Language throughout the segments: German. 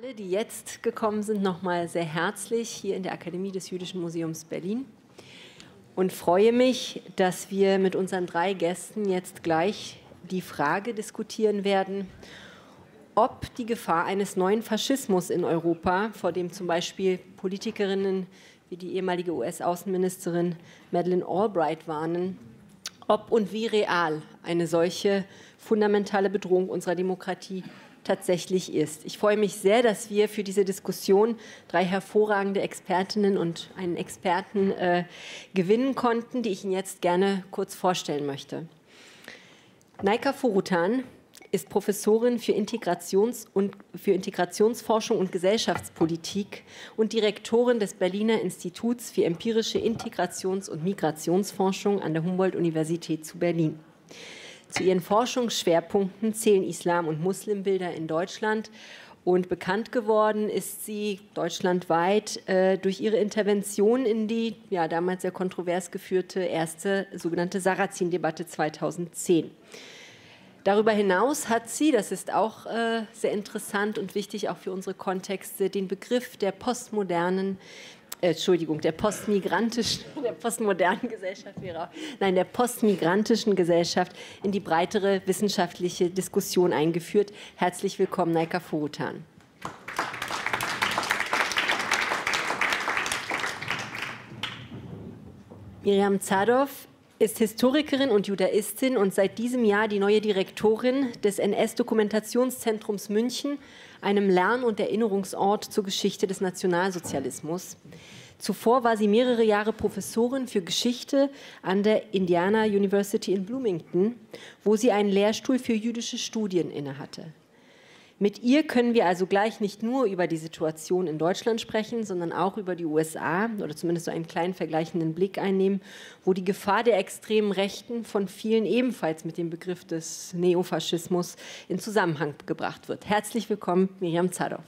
Alle, die jetzt gekommen sind, nochmal sehr herzlich hier in der Akademie des Jüdischen Museums Berlin und freue mich, dass wir mit unseren drei Gästen jetzt gleich die Frage diskutieren werden, ob die Gefahr eines neuen Faschismus in Europa, vor dem zum Beispiel Politikerinnen wie die ehemalige US-Außenministerin Madeleine Albright warnen, ob und wie real eine solche fundamentale Bedrohung unserer Demokratie tatsächlich ist. Ich freue mich sehr, dass wir für diese Diskussion drei hervorragende Expertinnen und einen Experten gewinnen konnten, die ich Ihnen jetzt gerne kurz vorstellen möchte. Naika Foroutan ist Professorin für Integrationsforschung und Gesellschaftspolitik und Direktorin des Berliner Instituts für empirische Integrations- und Migrationsforschung an der Humboldt-Universität zu Berlin. Zu ihren Forschungsschwerpunkten zählen Islam- und Muslimbilder in Deutschland. Und bekannt geworden ist sie deutschlandweit durch ihre Intervention in die damals sehr kontrovers geführte erste sogenannte Sarrazin-Debatte 2010. Darüber hinaus hat sie, das ist auch sehr interessant und wichtig auch für unsere Kontexte, den Begriff der postmigrantischen Gesellschaft in die breitere wissenschaftliche Diskussion eingeführt. Herzlich willkommen, Naika Foroutan. Mirjam Zadoff ist Historikerin und Judaistin und seit diesem Jahr die neue Direktorin des NS-Dokumentationszentrums München, einem Lern- und Erinnerungsort zur Geschichte des Nationalsozialismus. Zuvor war sie mehrere Jahre Professorin für Geschichte an der Indiana University in Bloomington, wo sie einen Lehrstuhl für jüdische Studien innehatte. Mit ihr können wir also gleich nicht nur über die Situation in Deutschland sprechen, sondern auch über die USA oder zumindest so einen kleinen vergleichenden Blick einnehmen, wo die Gefahr der extremen Rechten von vielen ebenfalls mit dem Begriff des Neofaschismus in Zusammenhang gebracht wird. Herzlich willkommen, Mirjam Zadoff.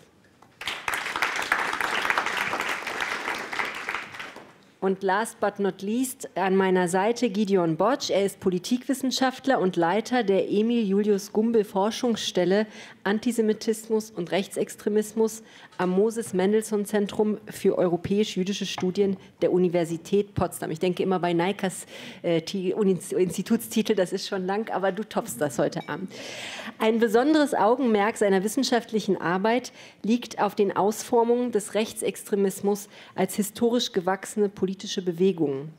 Und last but not least an meiner Seite Gideon Botsch. Er ist Politikwissenschaftler und Leiter der Emil Julius Gumbel Forschungsstelle Antisemitismus und Rechtsextremismus am Moses Mendelssohn Zentrum für europäisch-jüdische Studien der Universität Potsdam. Ich denke immer bei Naikas Institutstitel, das ist schon lang, aber du toppst das heute Abend. Ein besonderes Augenmerk seiner wissenschaftlichen Arbeit liegt auf den Ausformungen des Rechtsextremismus als historisch gewachsene politische Bewegungen.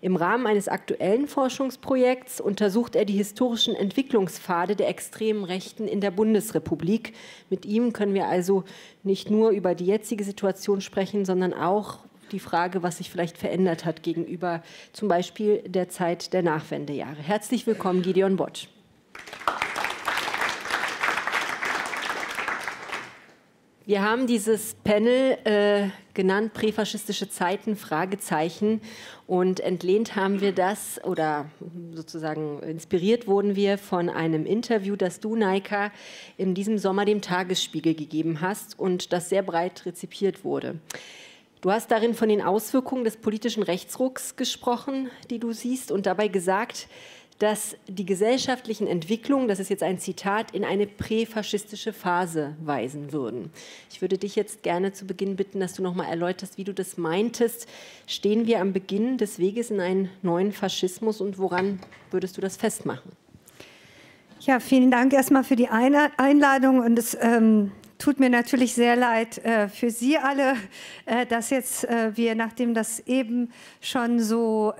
Im Rahmen eines aktuellen Forschungsprojekts untersucht er die historischen Entwicklungspfade der extremen Rechten in der Bundesrepublik. Mit ihm können wir also nicht nur über die jetzige Situation sprechen, sondern auch die Frage, was sich vielleicht verändert hat gegenüber zum Beispiel der Zeit der Nachwendejahre. Herzlich willkommen, Gideon Botsch. Wir haben dieses Panel genannt Präfaschistische Zeiten, Fragezeichen, und entlehnt haben wir das oder sozusagen inspiriert wurden wir von einem Interview, das du, Naika, in diesem Sommer dem Tagesspiegel gegeben hast und das sehr breit rezipiert wurde. Du hast darin von den Auswirkungen des politischen Rechtsrucks gesprochen, die du siehst, und dabei gesagt, dass die gesellschaftlichen Entwicklungen, das ist jetzt ein Zitat, in eine präfaschistische Phase weisen würden. Ich würde dich jetzt gerne zu Beginn bitten, dass du noch mal erläuterst, wie du das meintest. Stehen wir am Beginn des Weges in einen neuen Faschismus und woran würdest du das festmachen? Ja, vielen Dank erstmal für die Einladung und es tut mir natürlich sehr leid für Sie alle, dass jetzt wir, nachdem das eben schon so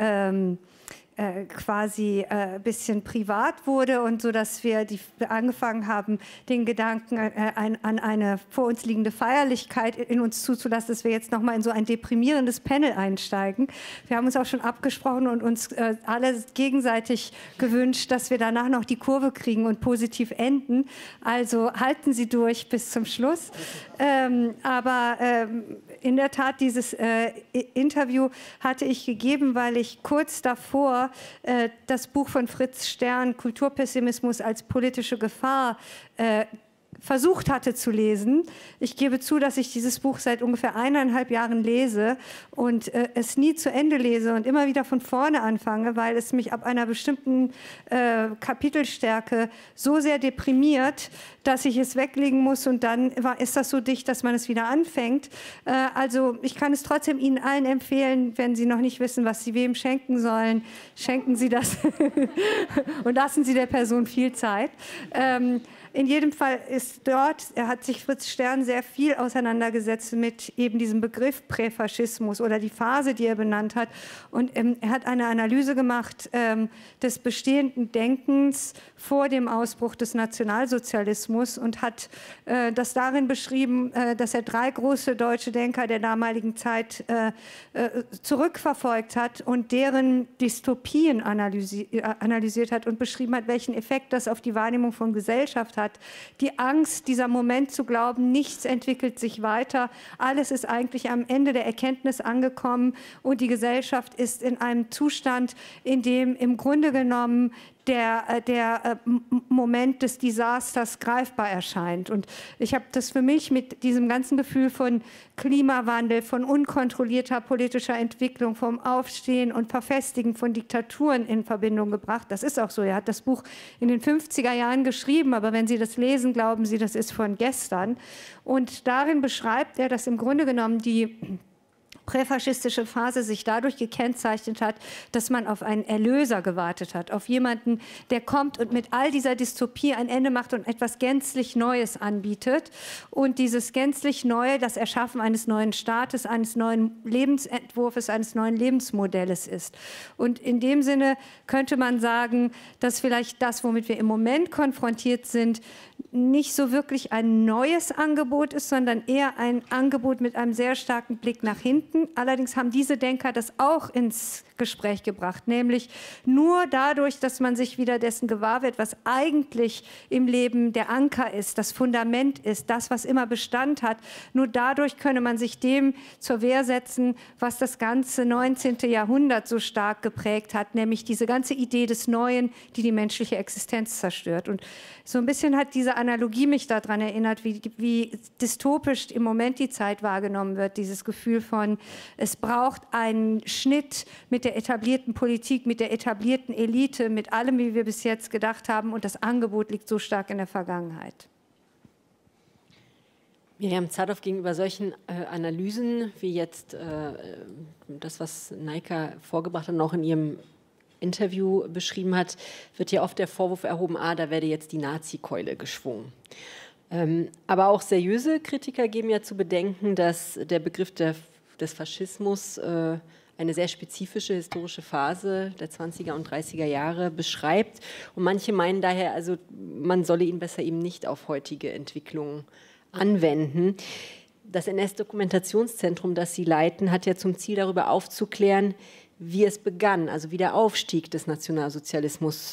quasi ein bisschen privat wurde und so, dass wir angefangen haben, den Gedanken an eine vor uns liegende Feierlichkeit in uns zuzulassen, dass wir jetzt nochmal in so ein deprimierendes Panel einsteigen. Wir haben uns auch schon abgesprochen und uns alle gegenseitig gewünscht, dass wir danach noch die Kurve kriegen und positiv enden. Also halten Sie durch bis zum Schluss. In der Tat, dieses Interview hatte ich gegeben, weil ich kurz davor das Buch von Fritz Stern, Kulturpessimismus als politische Gefahr, versucht hatte zu lesen. Ich gebe zu, dass ich dieses Buch seit ungefähr 1,5 Jahren lese und es nie zu Ende lese und immer wieder von vorne anfange, weil es mich ab einer bestimmten Kapitelstärke so sehr deprimiert, dass ich es weglegen muss und dann ist das so dicht, dass man es wieder anfängt. Also ich kann es trotzdem Ihnen allen empfehlen, wenn Sie noch nicht wissen, was Sie wem schenken sollen, schenken Sie das und lassen Sie der Person viel Zeit. In jedem Fall ist dort, hat sich Fritz Stern sehr viel auseinandergesetzt mit eben diesem Begriff Präfaschismus oder die Phase, die er benannt hat. Und er hat eine Analyse gemacht des bestehenden Denkens vor dem Ausbruch des Nationalsozialismus und hat das darin beschrieben, dass er 3 große deutsche Denker der damaligen Zeit zurückverfolgt hat und deren Dystopien analysiert hat und beschrieben hat, welchen Effekt das auf die Wahrnehmung von Gesellschaft hat. Die Angst, dieser Moment zu glauben, nichts entwickelt sich weiter, alles ist eigentlich am Ende der Erkenntnis angekommen und die Gesellschaft ist in einem Zustand, in dem im Grunde genommen der Moment des Desasters greifbar erscheint. Und ich habe das für mich mit diesem ganzen Gefühl von Klimawandel, von unkontrollierter politischer Entwicklung, vom Aufstehen und Verfestigen von Diktaturen in Verbindung gebracht. Das ist auch so. Er hat das Buch in den 50er Jahren geschrieben, aber wenn Sie das lesen, glauben Sie, das ist von gestern. Und darin beschreibt er, dass im Grunde genommen die präfaschistische Phase sich dadurch gekennzeichnet hat, dass man auf einen Erlöser gewartet hat, auf jemanden, der kommt und mit all dieser Dystopie ein Ende macht und etwas gänzlich Neues anbietet. Und dieses gänzlich Neue, das Erschaffen eines neuen Staates, eines neuen Lebensentwurfs, eines neuen Lebensmodells ist. Und in dem Sinne könnte man sagen, dass vielleicht das, womit wir im Moment konfrontiert sind, nicht so wirklich ein neues Angebot ist, sondern eher ein Angebot mit einem sehr starken Blick nach hinten. Allerdings haben diese Denker das auch ins Gespräch gebracht, nämlich nur dadurch, dass man sich wieder dessen gewahr wird, was eigentlich im Leben der Anker ist, das Fundament ist, das, was immer Bestand hat. Nur dadurch könne man sich dem zur Wehr setzen, was das ganze 19. Jahrhundert so stark geprägt hat, nämlich diese ganze Idee des Neuen, die die menschliche Existenz zerstört. Und so ein bisschen hat diese Analogie mich daran erinnert, wie dystopisch im Moment die Zeit wahrgenommen wird. Dieses Gefühl von, es braucht einen Schnitt mit der etablierten Politik, mit der etablierten Elite, mit allem, wie wir bis jetzt gedacht haben. Und das Angebot liegt so stark in der Vergangenheit. Mirjam Zadoff, gegenüber solchen Analysen, wie jetzt das, was Naika vorgebracht hat, noch in ihrem Interview beschrieben hat, wird ja oft der Vorwurf erhoben, da werde jetzt die Nazi-Keule geschwungen. Aber auch seriöse Kritiker geben ja zu bedenken, dass der Begriff des Faschismus eine sehr spezifische historische Phase der 20er und 30er Jahre beschreibt. Und manche meinen daher, also man solle ihn besser eben nicht auf heutige Entwicklungen anwenden. Das NS-Dokumentationszentrum, das Sie leiten, hat ja zum Ziel, darüber aufzuklären, wie es begann, also wie der Aufstieg des Nationalsozialismus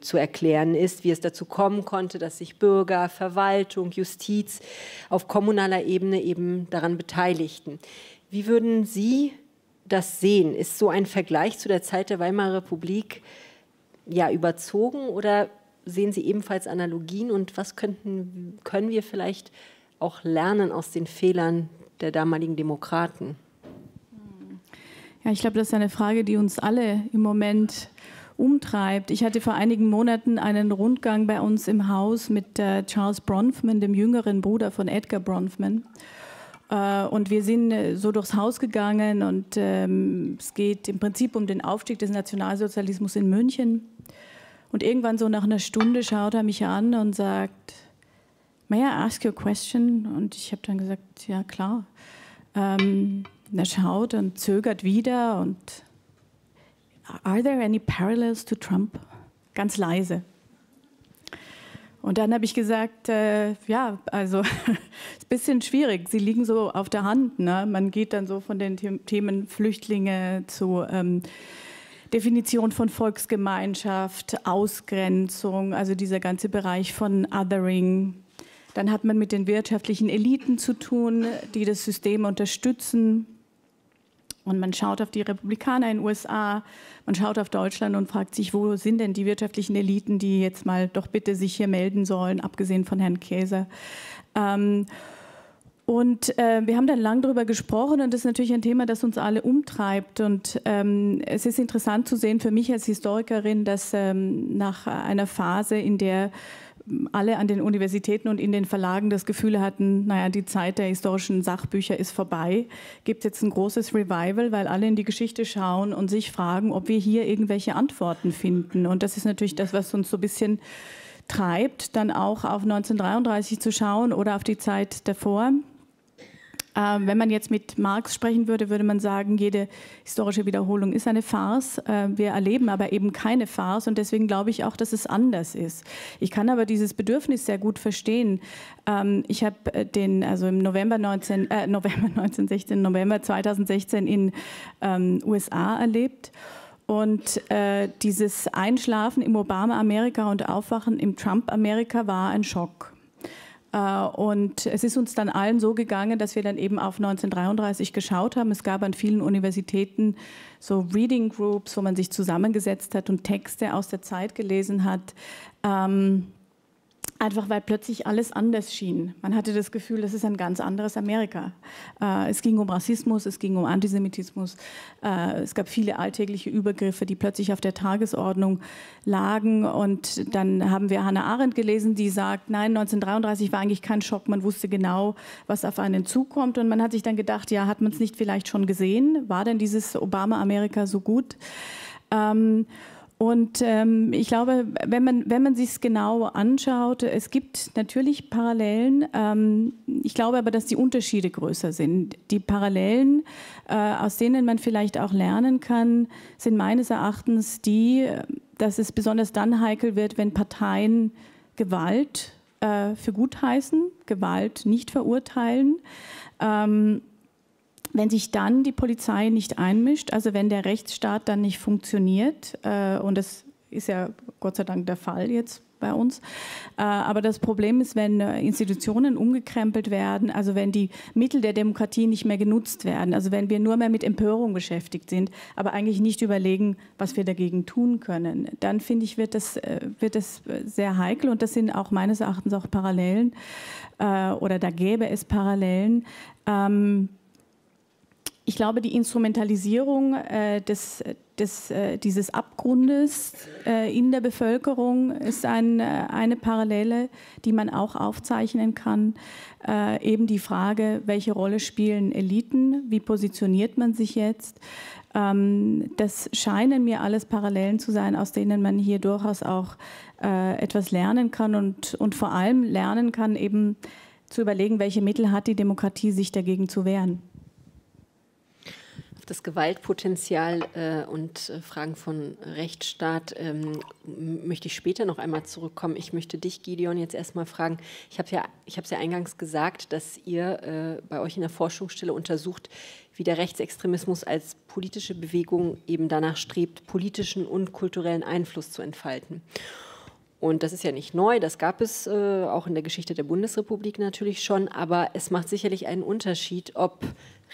zu erklären ist, wie es dazu kommen konnte, dass sich Bürger, Verwaltung, Justiz auf kommunaler Ebene eben daran beteiligten. Wie würden Sie das sehen? Ist so ein Vergleich zu der Zeit der Weimarer Republik ja überzogen oder sehen Sie ebenfalls Analogien? Und was können wir vielleicht auch lernen aus den Fehlern der damaligen Demokraten? Ja, ich glaube, das ist eine Frage, die uns alle im Moment umtreibt. Ich hatte vor einigen Monaten einen Rundgang bei uns im Haus mit Charles Bronfman, dem jüngeren Bruder von Edgar Bronfman. Und wir sind so durchs Haus gegangen und es geht im Prinzip um den Aufstieg des Nationalsozialismus in München. Und irgendwann so nach einer Stunde schaut er mich an und sagt, "May I ask you a question?" Und ich habe dann gesagt, ja klar. Er schaut und zögert wieder und "Are there any parallels to Trump?" Ganz leise. Und dann habe ich gesagt, ja, also ist ein bisschen schwierig. Sie liegen so auf der Hand. Ne? Man geht dann so von den Themen Flüchtlinge zu Definition von Volksgemeinschaft, Ausgrenzung, also dieser ganze Bereich von Othering. Dann hat man mit den wirtschaftlichen Eliten zu tun, die das System unterstützen. Und man schaut auf die Republikaner in den USA, man schaut auf Deutschland und fragt sich, wo sind denn die wirtschaftlichen Eliten, die jetzt mal doch bitte sich hier melden sollen, abgesehen von Herrn Käser. Wir haben dann lang darüber gesprochen und das ist natürlich ein Thema, das uns alle umtreibt. Und es ist interessant zu sehen für mich als Historikerin, dass nach einer Phase, in der alle an den Universitäten und in den Verlagen das Gefühl hatten, naja, die Zeit der historischen Sachbücher ist vorbei, gibt es jetzt ein großes Revival, weil alle in die Geschichte schauen und sich fragen, ob wir hier irgendwelche Antworten finden. Und das ist natürlich das, was uns so ein bisschen treibt, dann auch auf 1933 zu schauen oder auf die Zeit davor. Wenn man jetzt mit Marx sprechen würde, würde man sagen, jede historische Wiederholung ist eine Farce. Wir erleben aber eben keine Farce und deswegen glaube ich auch, dass es anders ist. Ich kann aber dieses Bedürfnis sehr gut verstehen. Ich habe den, also im November 2016 in USA erlebt. Und dieses Einschlafen im Obama-Amerika und Aufwachen im Trump-Amerika war ein Schock. Und es ist uns dann allen so gegangen, dass wir dann eben auf 1933 geschaut haben. Es gab an vielen Universitäten so Reading Groups, wo man sich zusammengesetzt hat und Texte aus der Zeit gelesen hat. Einfach weil plötzlich alles anders schien. Man hatte das Gefühl, das ist ein ganz anderes Amerika. Es ging um Rassismus, es ging um Antisemitismus. Es gab viele alltägliche Übergriffe, die plötzlich auf der Tagesordnung lagen. Und dann haben wir Hannah Arendt gelesen, die sagt, nein, 1933 war eigentlich kein Schock. Man wusste genau, was auf einen zukommt. Und man hat sich dann gedacht, ja, hat man es nicht vielleicht schon gesehen? War denn dieses Obama-Amerika so gut? Ich glaube, wenn man sich es genau anschaut, es gibt natürlich Parallelen. Ich glaube aber, dass die Unterschiede größer sind. Die Parallelen, aus denen man vielleicht auch lernen kann, sind meines Erachtens die, dass es besonders dann heikel wird, wenn Parteien Gewalt für gut heißen, Gewalt nicht verurteilen. Wenn sich dann die Polizei nicht einmischt, also wenn der Rechtsstaat dann nicht funktioniert, und das ist ja Gott sei Dank der Fall jetzt bei uns, aber das Problem ist, wenn Institutionen umgekrempelt werden, also wenn die Mittel der Demokratie nicht mehr genutzt werden, also wenn wir nur mehr mit Empörung beschäftigt sind, aber eigentlich nicht überlegen, was wir dagegen tun können, dann finde ich, wird das sehr heikel und das sind auch meines Erachtens auch Parallelen oder da gäbe es Parallelen. Ich glaube, die Instrumentalisierung dieses Abgrundes in der Bevölkerung ist eine Parallele, die man auch aufzeichnen kann. Eben die Frage, welche Rolle spielen Eliten, wie positioniert man sich jetzt? Das scheinen mir alles Parallelen zu sein, aus denen man hier durchaus auch etwas lernen kann und vor allem lernen kann, eben zu überlegen, welche Mittel hat die Demokratie, sich dagegen zu wehren. Das Gewaltpotenzial und Fragen von Rechtsstaat möchte ich später noch einmal zurückkommen. Ich möchte dich, Gideon, jetzt erstmal fragen. Ich habe ja eingangs gesagt, dass ihr bei euch in der Forschungsstelle untersucht, wie der Rechtsextremismus als politische Bewegung eben danach strebt, politischen und kulturellen Einfluss zu entfalten. Und das ist ja nicht neu, das gab es auch in der Geschichte der Bundesrepublik natürlich schon, aber es macht sicherlich einen Unterschied, ob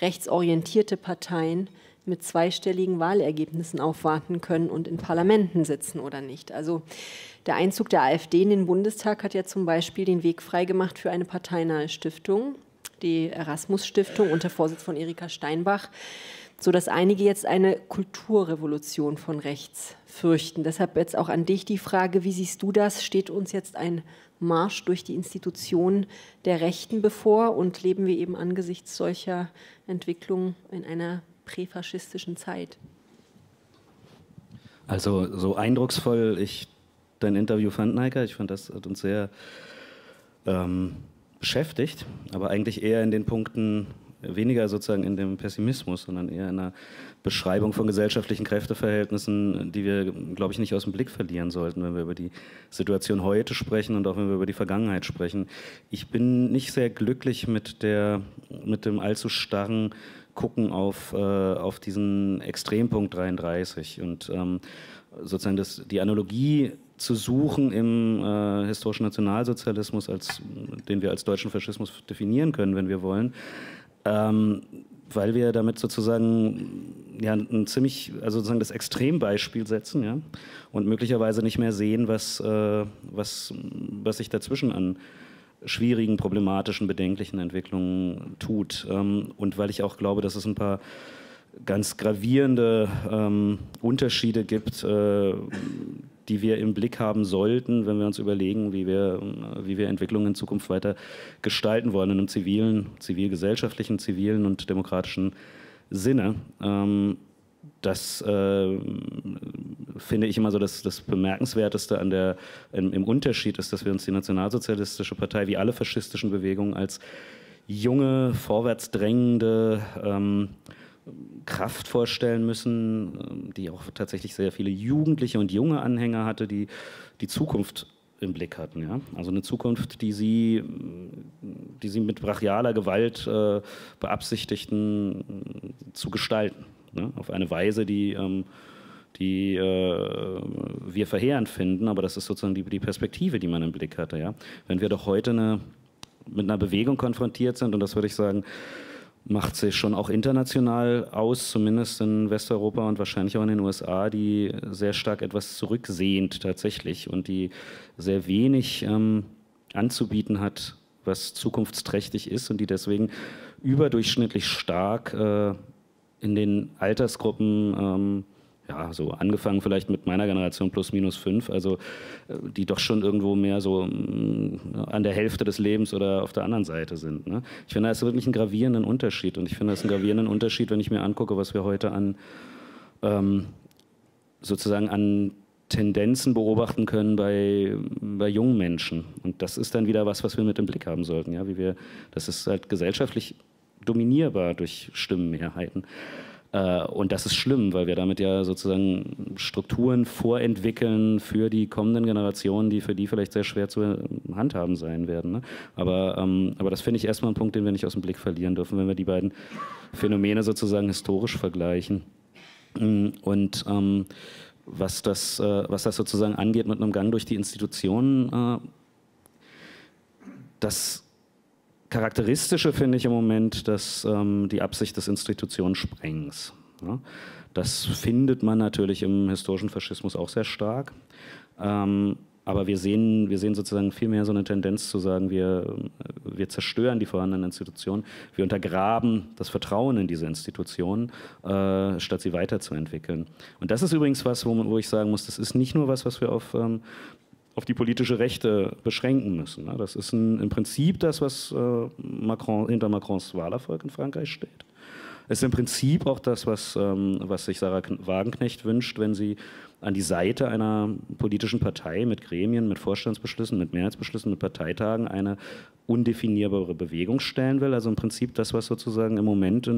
rechtsorientierte Parteien mit zweistelligen Wahlergebnissen aufwarten können und in Parlamenten sitzen oder nicht. Also der Einzug der AfD in den Bundestag hat ja zum Beispiel den Weg freigemacht für eine parteinahe Stiftung, die Erasmus-Stiftung unter Vorsitz von Erika Steinbach, sodass einige jetzt eine Kulturrevolution von rechts fürchten. Deshalb jetzt auch an dich die Frage, wie siehst du das? Steht uns jetzt ein Marsch durch die Institutionen der Rechten bevor und leben wir eben angesichts solcher Entwicklungen in einer präfaschistischen Zeit? Also so eindrucksvoll ich dein Interview fand, Naika, ich fand, das hat uns sehr beschäftigt, aber eigentlich eher in den Punkten, weniger sozusagen in dem Pessimismus, sondern eher in einer Beschreibung von gesellschaftlichen Kräfteverhältnissen, die wir, glaube ich, nicht aus dem Blick verlieren sollten, wenn wir über die Situation heute sprechen und auch wenn wir über die Vergangenheit sprechen. Ich bin nicht sehr glücklich mit dem allzu starren Gucken auf diesen Extrempunkt 33 und sozusagen die Analogie zu suchen im historischen Nationalsozialismus, den wir als deutschen Faschismus definieren können, wenn wir wollen, weil wir damit sozusagen ja, sozusagen das Extrembeispiel setzen, ja, und möglicherweise nicht mehr sehen, was sich dazwischen an schwierigen, problematischen, bedenklichen Entwicklungen tut. Und weil ich auch glaube, dass es ein paar ganz gravierende Unterschiede gibt, die wir im Blick haben sollten, wenn wir uns überlegen, wie wir Entwicklungen in Zukunft weiter gestalten wollen in einem zivilen, zivilgesellschaftlichen, zivilen und demokratischen Sinne. Das finde ich immer so, dass das Bemerkenswerteste an der, im Unterschied ist, dass wir uns die nationalsozialistische Partei wie alle faschistischen Bewegungen als junge, vorwärtsdrängende Kraft vorstellen müssen, die auch tatsächlich sehr viele jugendliche und junge Anhänger hatte, die die Zukunft im Blick hatten. Ja? Also eine Zukunft, die sie mit brachialer Gewalt beabsichtigten zu gestalten. Ne? Auf eine Weise, die wir verheerend finden, aber das ist sozusagen die Perspektive, die man im Blick hatte. Ja? Wenn wir doch heute mit einer Bewegung konfrontiert sind, und das würde ich sagen, macht sich schon auch international aus, zumindest in Westeuropa und wahrscheinlich auch in den USA, die sehr stark etwas zurücksehnt tatsächlich und die sehr wenig anzubieten hat, was zukunftsträchtig ist, und die deswegen überdurchschnittlich stark in den Altersgruppen, ja, so angefangen vielleicht mit meiner Generation plus minus 5, also die doch schon irgendwo mehr so an der Hälfte des Lebens oder auf der anderen Seite sind. Ne? Ich finde, das ist wirklich ein gravierenden Unterschied, und ich finde, das ist ein gravierenden Unterschied, wenn ich mir angucke, was wir heute an sozusagen an Tendenzen beobachten können bei jungen Menschen, und das ist dann wieder was wir mit im Blick haben sollten, ja, das ist halt gesellschaftlich dominierbar durch Stimmenmehrheiten. Und das ist schlimm, weil wir damit ja sozusagen Strukturen vorentwickeln für die kommenden Generationen, die für die vielleicht sehr schwer zu handhaben sein werden. Ne? Aber das finde ich erstmal ein Punkt, den wir nicht aus dem Blick verlieren dürfen, wenn wir die beiden Phänomene sozusagen historisch vergleichen. Und was das sozusagen angeht mit einem Gang durch die Institutionen, das Charakteristische finde ich im Moment, dass die Absicht des Institutionssprengens. Ja? Das findet man natürlich im historischen Faschismus auch sehr stark. Aber wir sehen sozusagen viel mehr so eine Tendenz zu sagen, wir zerstören die vorhandenen Institutionen, wir untergraben das Vertrauen in diese Institutionen, statt sie weiterzuentwickeln. Und das ist übrigens was, wo ich sagen muss, das ist nicht nur was wir auf die politische Rechte beschränken müssen. Das ist im Prinzip das, was Macron, hinter Macrons Wahlerfolg in Frankreich steht. Es ist im Prinzip auch das, was sich Sarah Wagenknecht wünscht, wenn sie an die Seite einer politischen Partei mit Gremien, mit Vorstandsbeschlüssen, mit Mehrheitsbeschlüssen, mit Parteitagen eine undefinierbare Bewegung stellen will. Also im Prinzip das, was sozusagen im Moment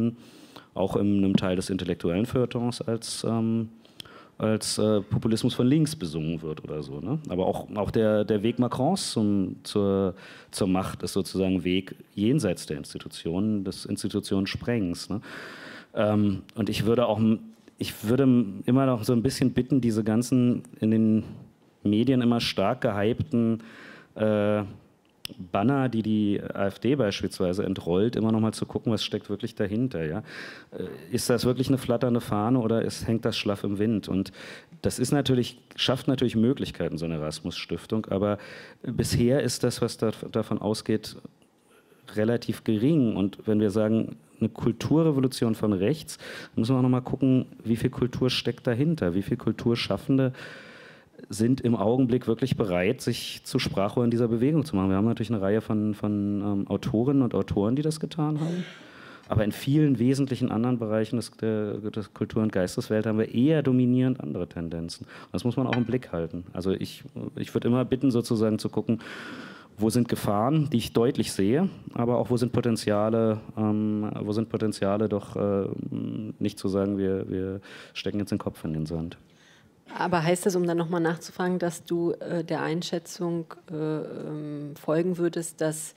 auch in einem Teil des intellektuellen Feuilletons als Populismus von links besungen wird oder so. Ne? Aber auch der Weg Macrons zur Macht ist sozusagen Weg jenseits der Institutionen, des Institutionssprengens. Ne? Und ich würde immer noch so ein bisschen bitten, diese ganzen in den Medien immer stark gehypten Banner, die AfD beispielsweise entrollt, immer noch mal zu gucken, was steckt wirklich dahinter. Ja? Ist das wirklich eine flatternde Fahne oder hängt das schlaff im Wind? Und das ist natürlich, schafft natürlich Möglichkeiten, so eine Erasmus-Stiftung, aber bisher ist das, was davon ausgeht, relativ gering. Und wenn wir sagen, eine Kulturrevolution von rechts, müssen wir auch noch mal gucken, wie viel Kultur steckt dahinter, wie viel Kulturschaffende sind im Augenblick wirklich bereit, sich zu Sprachrohren dieser Bewegung zu machen. Wir haben natürlich eine Reihe von Autorinnen und Autoren, die das getan haben. Aber in vielen wesentlichen anderen Bereichen des Kultur- und Geisteswelt haben wir eher dominierend andere Tendenzen. Das muss man auch im Blick halten. Also ich würde immer bitten, sozusagen zu gucken, wo sind Gefahren, die ich deutlich sehe, aber auch wo sind Potenziale doch nicht zu sagen, wir stecken jetzt den Kopf in den Sand. Aber heißt das, um dann nochmal nachzufragen, dass du der Einschätzung folgen würdest, dass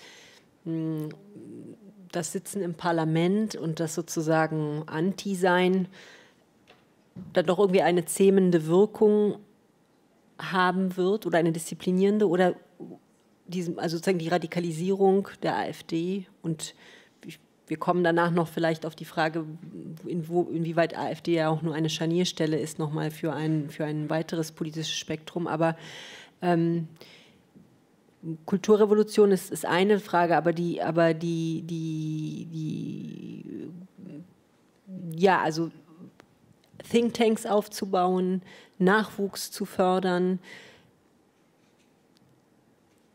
das Sitzen im Parlament und das sozusagen Anti-Sein dann doch irgendwie eine zähmende Wirkung haben wird oder eine disziplinierende, oder also sozusagen die Radikalisierung der AfD und Wir kommen danach noch vielleicht auf die Frage, inwieweit AfD ja auch nur eine Scharnierstelle ist, nochmal für ein weiteres politisches Spektrum. Aber Kulturrevolution ist eine Frage, also Thinktanks aufzubauen, Nachwuchs zu fördern.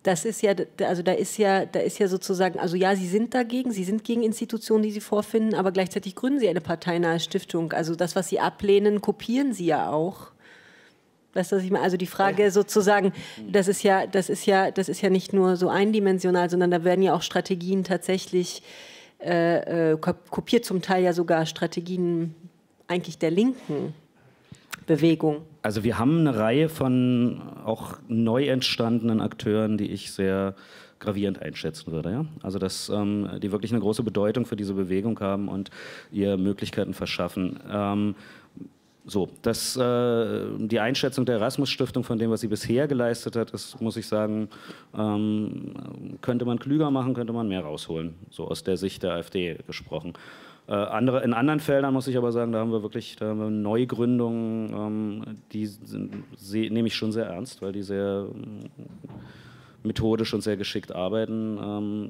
Das ist ja, also da ist ja sozusagen, also ja, sie sind dagegen, sie sind gegen Institutionen, die sie vorfinden, aber gleichzeitig gründen sie eine parteinahe Stiftung. Also das, was sie ablehnen, kopieren sie ja auch. Weißt du, was ich meine? Also die Frage sozusagen, das ist ja nicht nur so eindimensional, sondern da werden ja auch Strategien tatsächlich kopiert, zum Teil ja sogar Strategien eigentlich der linken Bewegung. Also wir haben eine Reihe von auch neu entstandenen Akteuren, die ich sehr gravierend einschätzen würde. Ja? Also dass die wirklich eine große Bedeutung für diese Bewegung haben und ihr Möglichkeiten verschaffen. Die Einschätzung der Erasmus-Stiftung von dem, was sie bisher geleistet hat, ist, muss ich sagen, könnte man klüger machen, könnte man mehr rausholen, so aus der Sicht der AfD gesprochen. In anderen Feldern muss ich aber sagen, da haben wir Neugründungen, die nehme ich schon sehr ernst, weil die sehr methodisch und sehr geschickt arbeiten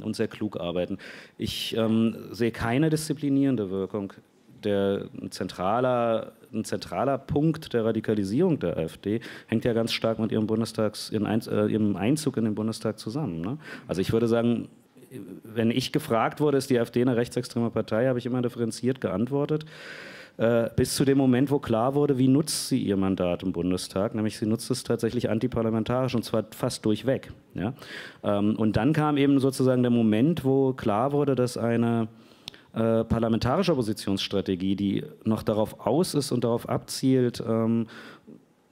und sehr klug arbeiten. Ich sehe keine disziplinierende Wirkung. Ein zentraler Punkt der Radikalisierung der AfD hängt ja ganz stark mit ihrem Einzug in den Bundestag zusammen. Ne? Also ich würde sagen, wenn ich gefragt wurde, ist die AfD eine rechtsextreme Partei, habe ich immer differenziert geantwortet. Bis zu dem Moment, wo klar wurde, wie nutzt sie ihr Mandat im Bundestag, nämlich sie nutzt es tatsächlich antiparlamentarisch und zwar fast durchweg. Ja? Und dann kam eben sozusagen der Moment, wo klar wurde, dass eine parlamentarische Oppositionsstrategie, die noch darauf aus ist und darauf abzielt,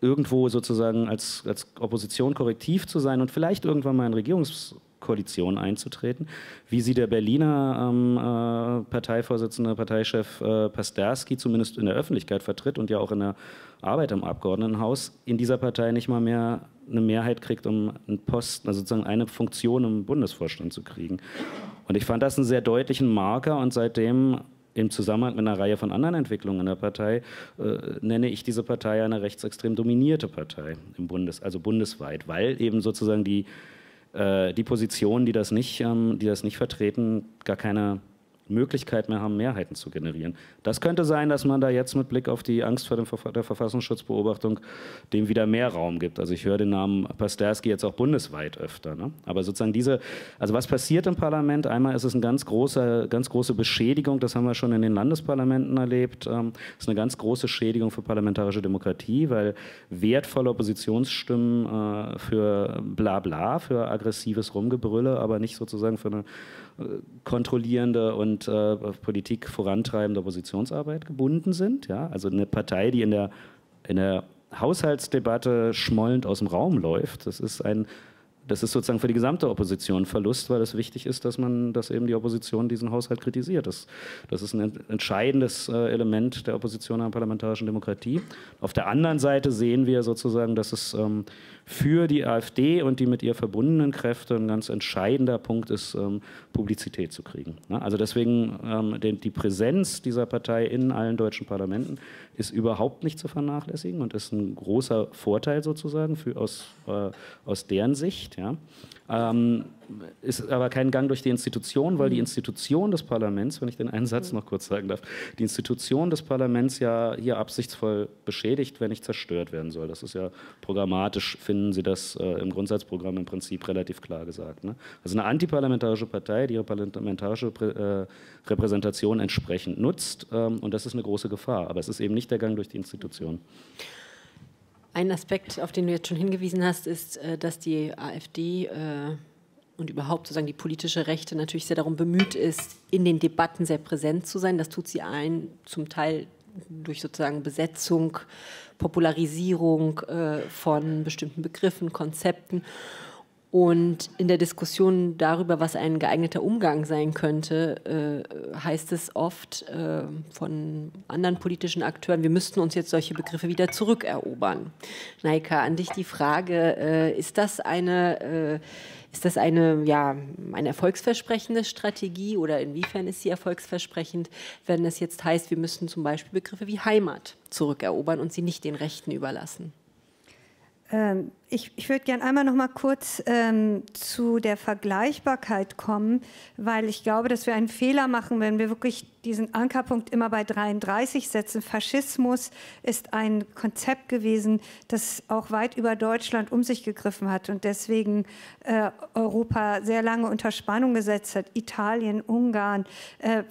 irgendwo sozusagen als Opposition korrektiv zu sein und vielleicht irgendwann mal in Regierungskoalition einzutreten, wie sie der Berliner Parteichef Pazderski zumindest in der Öffentlichkeit vertritt und ja auch in der Arbeit im Abgeordnetenhaus, in dieser Partei nicht mal mehr eine Mehrheit kriegt, um einen Posten, also sozusagen eine Funktion im Bundesvorstand zu kriegen. Und ich fand das einen sehr deutlichen Marker und seitdem im Zusammenhang mit einer Reihe von anderen Entwicklungen in der Partei nenne ich diese Partei eine rechtsextrem dominierte Partei, also bundesweit, weil eben sozusagen die Positionen, die das nicht vertreten, gar keine Möglichkeit mehr haben, Mehrheiten zu generieren. Das könnte sein, dass man da jetzt mit Blick auf die Angst vor der Verfassungsschutzbeobachtung dem wieder mehr Raum gibt. Also ich höre den Namen Pazderski jetzt auch bundesweit öfter. Ne? Aber sozusagen was passiert im Parlament? Einmal ist es eine ganz große Beschädigung, das haben wir schon in den Landesparlamenten erlebt. Es ist eine ganz große Schädigung für parlamentarische Demokratie, weil wertvolle Oppositionsstimmen für Blabla, für aggressives Rumgebrülle, aber nicht sozusagen für eine kontrollierende und Politik vorantreibende Oppositionsarbeit gebunden sind. Ja? Also eine Partei, die in der Haushaltsdebatte schmollend aus dem Raum läuft, das ist sozusagen für die gesamte Opposition ein Verlust, weil es wichtig ist, dass eben die Opposition diesen Haushalt kritisiert. Das ist ein entscheidendes Element der Opposition an der parlamentarischen Demokratie. Auf der anderen Seite sehen wir sozusagen, dass es für die AfD und die mit ihr verbundenen Kräfte ein ganz entscheidender Punkt ist, Publizität zu kriegen. Also deswegen, die Präsenz dieser Partei in allen deutschen Parlamenten ist überhaupt nicht zu vernachlässigen und ist ein großer Vorteil sozusagen aus deren Sicht. Ja. Ist aber kein Gang durch die Institution, weil die Institution des Parlaments, wenn ich den einen Satz noch kurz sagen darf, die Institution des Parlaments ja hier absichtsvoll beschädigt, wenn nicht zerstört werden soll. Das ist ja programmatisch, finden Sie das im Grundsatzprogramm im Prinzip relativ klar gesagt. Ne? Also eine antiparlamentarische Partei, die ihre parlamentarische Repräsentation entsprechend nutzt und das ist eine große Gefahr, aber es ist eben nicht der Gang durch die Institution. Ein Aspekt, auf den du jetzt schon hingewiesen hast, ist, dass die AfD und überhaupt sozusagen die politische Rechte natürlich sehr darum bemüht ist, in den Debatten sehr präsent zu sein. Das tut sie zum Teil durch sozusagen Besetzung, Popularisierung von bestimmten Begriffen, Konzepten. Und in der Diskussion darüber, was ein geeigneter Umgang sein könnte, heißt es oft von anderen politischen Akteuren, wir müssten uns jetzt solche Begriffe wieder zurückerobern. Naika, an dich die Frage, ist das eine erfolgsversprechende Strategie oder inwiefern ist sie erfolgsversprechend, wenn es jetzt heißt, wir müssen zum Beispiel Begriffe wie Heimat zurückerobern und sie nicht den Rechten überlassen? Ich würde gerne einmal noch mal kurz zu der Vergleichbarkeit kommen, weil ich glaube, dass wir einen Fehler machen, wenn wir wirklich diesen Ankerpunkt immer bei 33 setzen. Faschismus ist ein Konzept gewesen, das auch weit über Deutschland um sich gegriffen hat und deswegen Europa sehr lange unter Spannung gesetzt hat. Italien, Ungarn.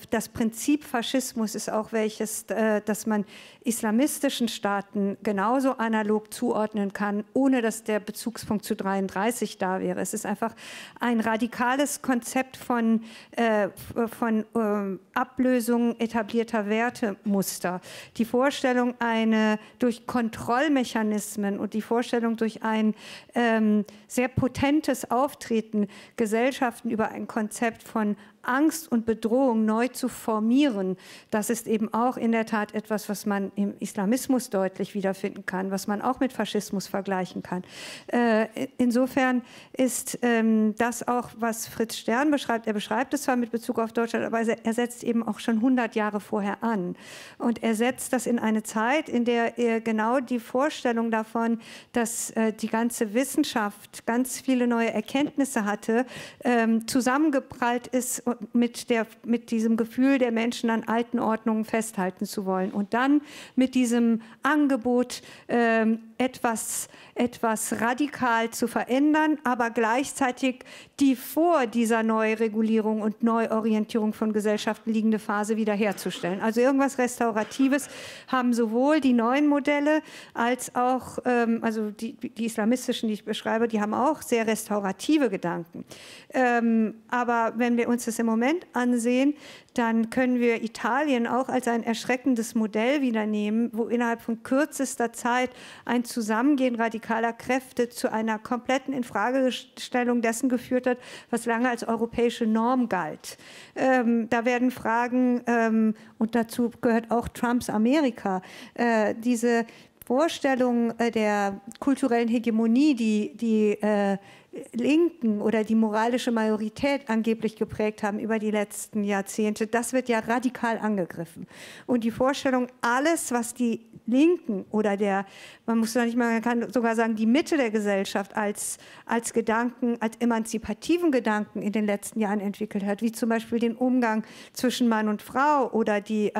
Das Prinzip Faschismus ist auch welches, das man islamistischen Staaten genauso analog zuordnen kann, ohne dass der Bezugspunkt zu 33 da wäre. Es ist einfach ein radikales Konzept von Ablösung etablierter Wertemuster. Die Vorstellung durch Kontrollmechanismen und die Vorstellung durch ein sehr potentes Auftreten, Gesellschaften über ein Konzept von Angst und Bedrohung neu zu formieren, das ist eben auch in der Tat etwas, was man im Islamismus deutlich wiederfinden kann, was man auch mit Faschismus vergleichen kann. Insofern ist das auch, was Fritz Stern beschreibt. Er beschreibt es zwar mit Bezug auf Deutschland, aber er setzt eben auch schon 100 Jahre vorher an. Und er setzt das in eine Zeit, in der er genau die Vorstellung davon, dass die ganze Wissenschaft ganz viele neue Erkenntnisse hatte, zusammengeprallt ist mit diesem Gefühl der Menschen an alten Ordnungen festhalten zu wollen. Und dann mit diesem Angebot, etwas radikal zu verändern, aber gleichzeitig die vor dieser Neuregulierung und Neuorientierung von Gesellschaften liegende Phase wiederherzustellen. Also irgendwas Restauratives haben sowohl die neuen Modelle als auch also die islamistischen, die ich beschreibe, die haben auch sehr restaurative Gedanken. Aber wenn wir uns das im Moment ansehen, dann können wir Italien auch als ein erschreckendes Modell wiedernehmen, wo innerhalb von kürzester Zeit ein Zusammengehen radikaler Kräfte zu einer kompletten Infragestellung dessen geführt hat, was lange als europäische Norm galt. Da werden Fragen, und dazu gehört auch Trumps Amerika, diese Vorstellung der kulturellen Hegemonie, die Linken oder die moralische Majorität angeblich geprägt haben über die letzten Jahrzehnte, das wird ja radikal angegriffen. Und die Vorstellung, alles, was die Linken oder man kann sogar sagen, die Mitte der Gesellschaft als emanzipativen Gedanken in den letzten Jahren entwickelt hat, wie zum Beispiel den Umgang zwischen Mann und Frau oder die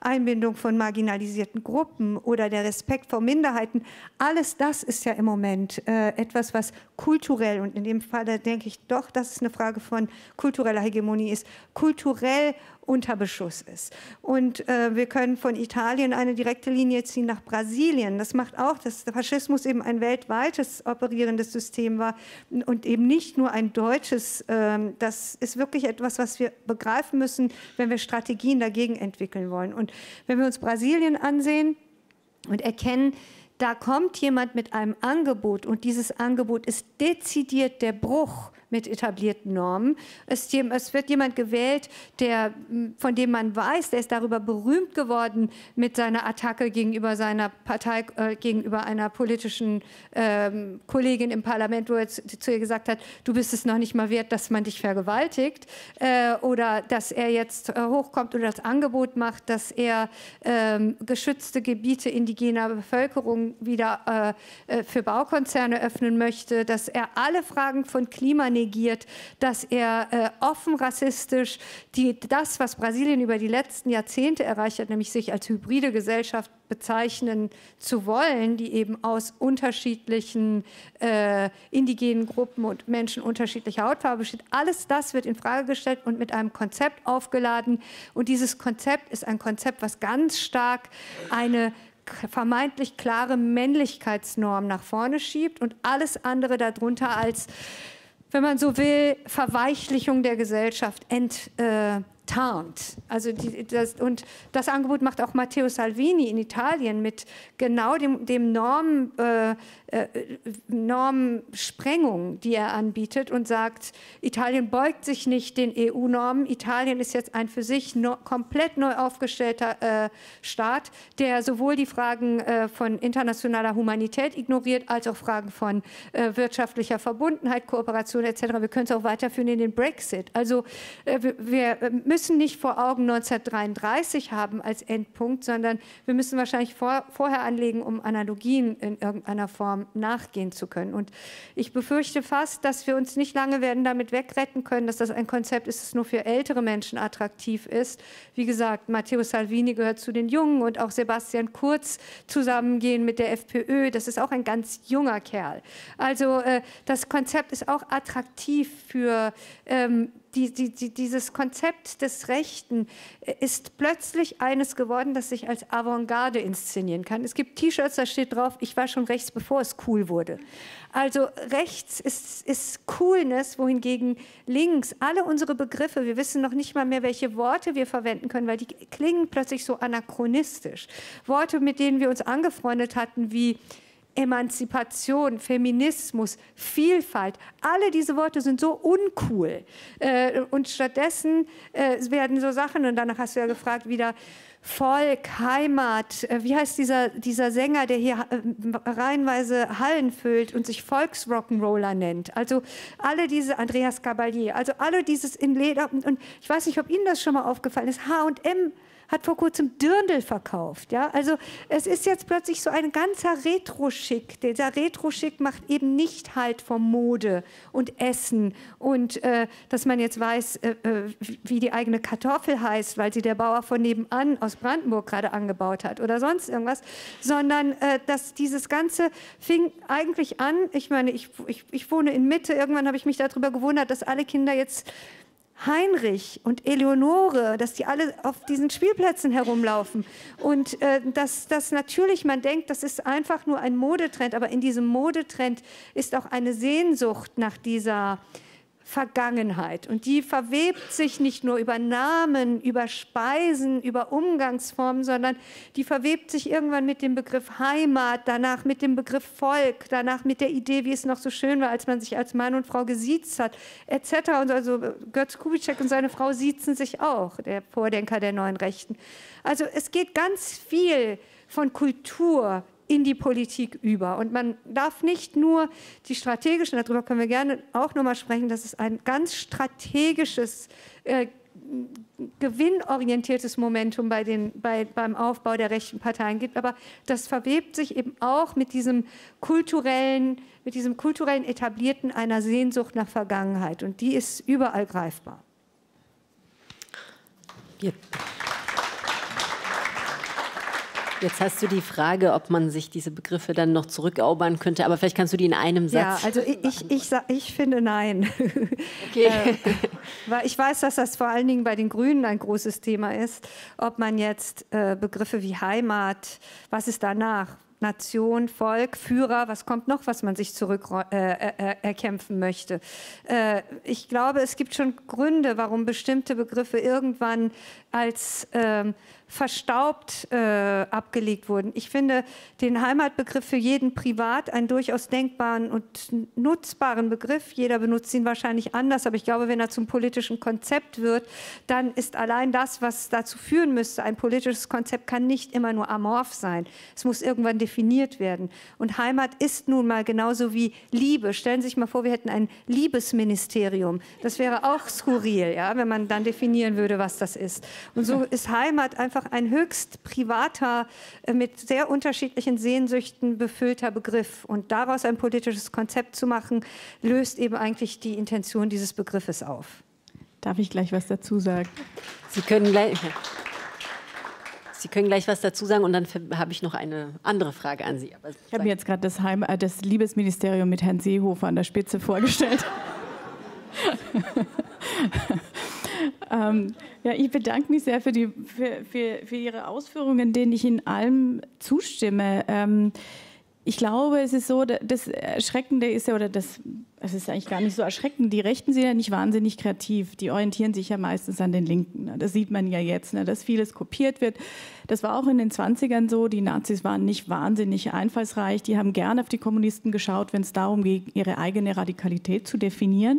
Einbindung von marginalisierten Gruppen oder der Respekt vor Minderheiten, alles das ist ja im Moment etwas, was kulturell, und in dem Fall denke ich doch, dass es eine Frage von kultureller Hegemonie ist, kulturell unter Beschuss ist. Und wir können von Italien eine direkte Linie ziehen nach Brasilien. Das macht auch, dass der Faschismus eben ein weltweites operierendes System war und eben nicht nur ein deutsches. Das ist wirklich etwas, was wir begreifen müssen, wenn wir Strategien dagegen entwickeln wollen. Und wenn wir uns Brasilien ansehen und erkennen, da kommt jemand mit einem Angebot und dieses Angebot ist dezidiert der Bruch mit etablierten Normen. Es wird jemand gewählt, von dem man weiß, der ist darüber berühmt geworden mit seiner Attacke gegenüber seiner Partei, gegenüber einer politischen Kollegin im Parlament, wo er zu ihr gesagt hat, du bist es noch nicht mal wert, dass man dich vergewaltigt, oder dass er jetzt hochkommt oder das Angebot macht, dass er geschützte Gebiete indigener Bevölkerung wieder für Baukonzerne öffnen möchte, dass er alle Fragen von Klima negiert, dass er offen rassistisch das, was Brasilien über die letzten Jahrzehnte erreicht hat, nämlich sich als hybride Gesellschaft bezeichnen zu wollen, die eben aus unterschiedlichen indigenen Gruppen und Menschen unterschiedlicher Hautfarbe besteht. Alles das wird in Frage gestellt und mit einem Konzept aufgeladen. Und dieses Konzept ist ein Konzept, was ganz stark eine vermeintlich klare Männlichkeitsnorm nach vorne schiebt und alles andere darunter als, wenn man so will, Verweichlichung der Gesellschaft tarnt. Also das Angebot macht auch Matteo Salvini in Italien mit genau dem Normsprengung, die er anbietet und sagt, Italien beugt sich nicht den EU-Normen. Italien ist jetzt ein für sich komplett neu aufgestellter Staat, der sowohl die Fragen von internationaler Humanität ignoriert, als auch Fragen von wirtschaftlicher Verbundenheit, Kooperation etc. Wir können es auch weiterführen in den Brexit. Also wir müssen nicht vor Augen 1933 haben als Endpunkt, sondern wir müssen wahrscheinlich vorher anlegen, um Analogien in irgendeiner Form nachgehen zu können. Und ich befürchte fast, dass wir uns nicht lange werden damit wegretten können, dass das ein Konzept ist, das nur für ältere Menschen attraktiv ist. Wie gesagt, Matteo Salvini gehört zu den Jungen und auch Sebastian Kurz zusammengehen mit der FPÖ. Das ist auch ein ganz junger Kerl. Also das Konzept ist auch attraktiv für dieses Konzept des Rechten ist plötzlich eines geworden, das sich als Avantgarde inszenieren kann. Es gibt T-Shirts, da steht drauf, ich war schon rechts, bevor es cool wurde. Also rechts ist Coolness, wohingegen links, alle unsere Begriffe, wir wissen noch nicht mal mehr, welche Worte wir verwenden können, weil die klingen plötzlich so anachronistisch. Worte, mit denen wir uns angefreundet hatten, wie Emanzipation, Feminismus, Vielfalt, alle diese Worte sind so uncool. Und stattdessen werden so Sachen, und danach hast du ja gefragt, wieder Volk, Heimat, wie heißt dieser Sänger, der hier reihenweise Hallen füllt und sich Volksrock'n'Roller nennt. Also alle diese, Andreas Cavalier, also alle dieses in Leder, und ich weiß nicht, ob Ihnen das schon mal aufgefallen ist, H&M hat vor kurzem Dirndl verkauft. Ja? Also es ist jetzt plötzlich so ein ganzer Retro-Schick. Dieser Retro-Schick macht eben nicht Halt vor Mode und Essen und dass man jetzt weiß, wie die eigene Kartoffel heißt, weil sie der Bauer von nebenan aus Brandenburg gerade angebaut hat oder sonst irgendwas, sondern dass dieses Ganze fing eigentlich an, ich meine, ich wohne in Mitte, irgendwann habe ich mich darüber gewundert, dass alle Kinder jetzt Heinrich und Eleonore, dass die alle auf diesen Spielplätzen herumlaufen und dass natürlich man denkt, das ist einfach nur ein Modetrend, aber in diesem Modetrend ist auch eine Sehnsucht nach dieser Vergangenheit und die verwebt sich nicht nur über Namen, über Speisen, über Umgangsformen, sondern die verwebt sich irgendwann mit dem Begriff Heimat, danach mit dem Begriff Volk, danach mit der Idee, wie es noch so schön war, als man sich als Mann und Frau gesiezt hat, etc. Und also Götz Kubitschek und seine Frau siezen sich auch, der Vordenker der neuen Rechten. Also es geht ganz viel von Kultur in die Politik über. Und man darf nicht nur die strategischen, darüber können wir gerne auch nochmal sprechen, dass es ein ganz strategisches, gewinnorientiertes Momentum beim Aufbau der rechten Parteien gibt, aber das verwebt sich eben auch mit diesem kulturellen Etablierten einer Sehnsucht nach Vergangenheit. Und die ist überall greifbar. Ja. Jetzt hast du die Frage, ob man sich diese Begriffe dann noch zurückerobern könnte, aber vielleicht kannst du die in einem Satz. Ja, also ich finde nein. Okay. Weil ich weiß, dass das vor allen Dingen bei den Grünen ein großes Thema ist, ob man jetzt Begriffe wie Heimat, was ist danach? Nation, Volk, Führer, was kommt noch, was man sich zurückerkämpfen möchte. Ich glaube, es gibt schon Gründe, warum bestimmte Begriffe irgendwann als verstaubt abgelegt wurden. Ich finde den Heimatbegriff für jeden privat einen durchaus denkbaren und nutzbaren Begriff. Jeder benutzt ihn wahrscheinlich anders, aber ich glaube, wenn er zum politischen Konzept wird, dann ist allein das, was dazu führen müsste, ein politisches Konzept kann nicht immer nur amorph sein. Es muss irgendwann definiert werden. Und Heimat ist nun mal genauso wie Liebe. Stellen Sie sich mal vor, wir hätten ein Liebesministerium. Das wäre auch skurril, ja, wenn man dann definieren würde, was das ist. Und so ist Heimat einfach ein höchst privater, mit sehr unterschiedlichen Sehnsüchten befüllter Begriff. Und daraus ein politisches Konzept zu machen, löst eben eigentlich die Intention dieses Begriffes auf. Darf ich gleich was dazu sagen? Sie können gleich was dazu sagen und dann habe ich noch eine andere Frage an Sie. Aber ich habe mir jetzt gerade das Liebesministerium mit Herrn Seehofer an der Spitze vorgestellt. Ja, ich bedanke mich sehr für Ihre Ausführungen, denen ich in allem zustimme. Ich glaube, es ist so, das Erschreckende ist ja, oder das, es ist eigentlich gar nicht so erschreckend, die Rechten sind ja nicht wahnsinnig kreativ, die orientieren sich ja meistens an den Linken. Das sieht man ja jetzt, dass vieles kopiert wird. Das war auch in den 20ern so, die Nazis waren nicht wahnsinnig einfallsreich, die haben gerne auf die Kommunisten geschaut, wenn es darum ging, ihre eigene Radikalität zu definieren.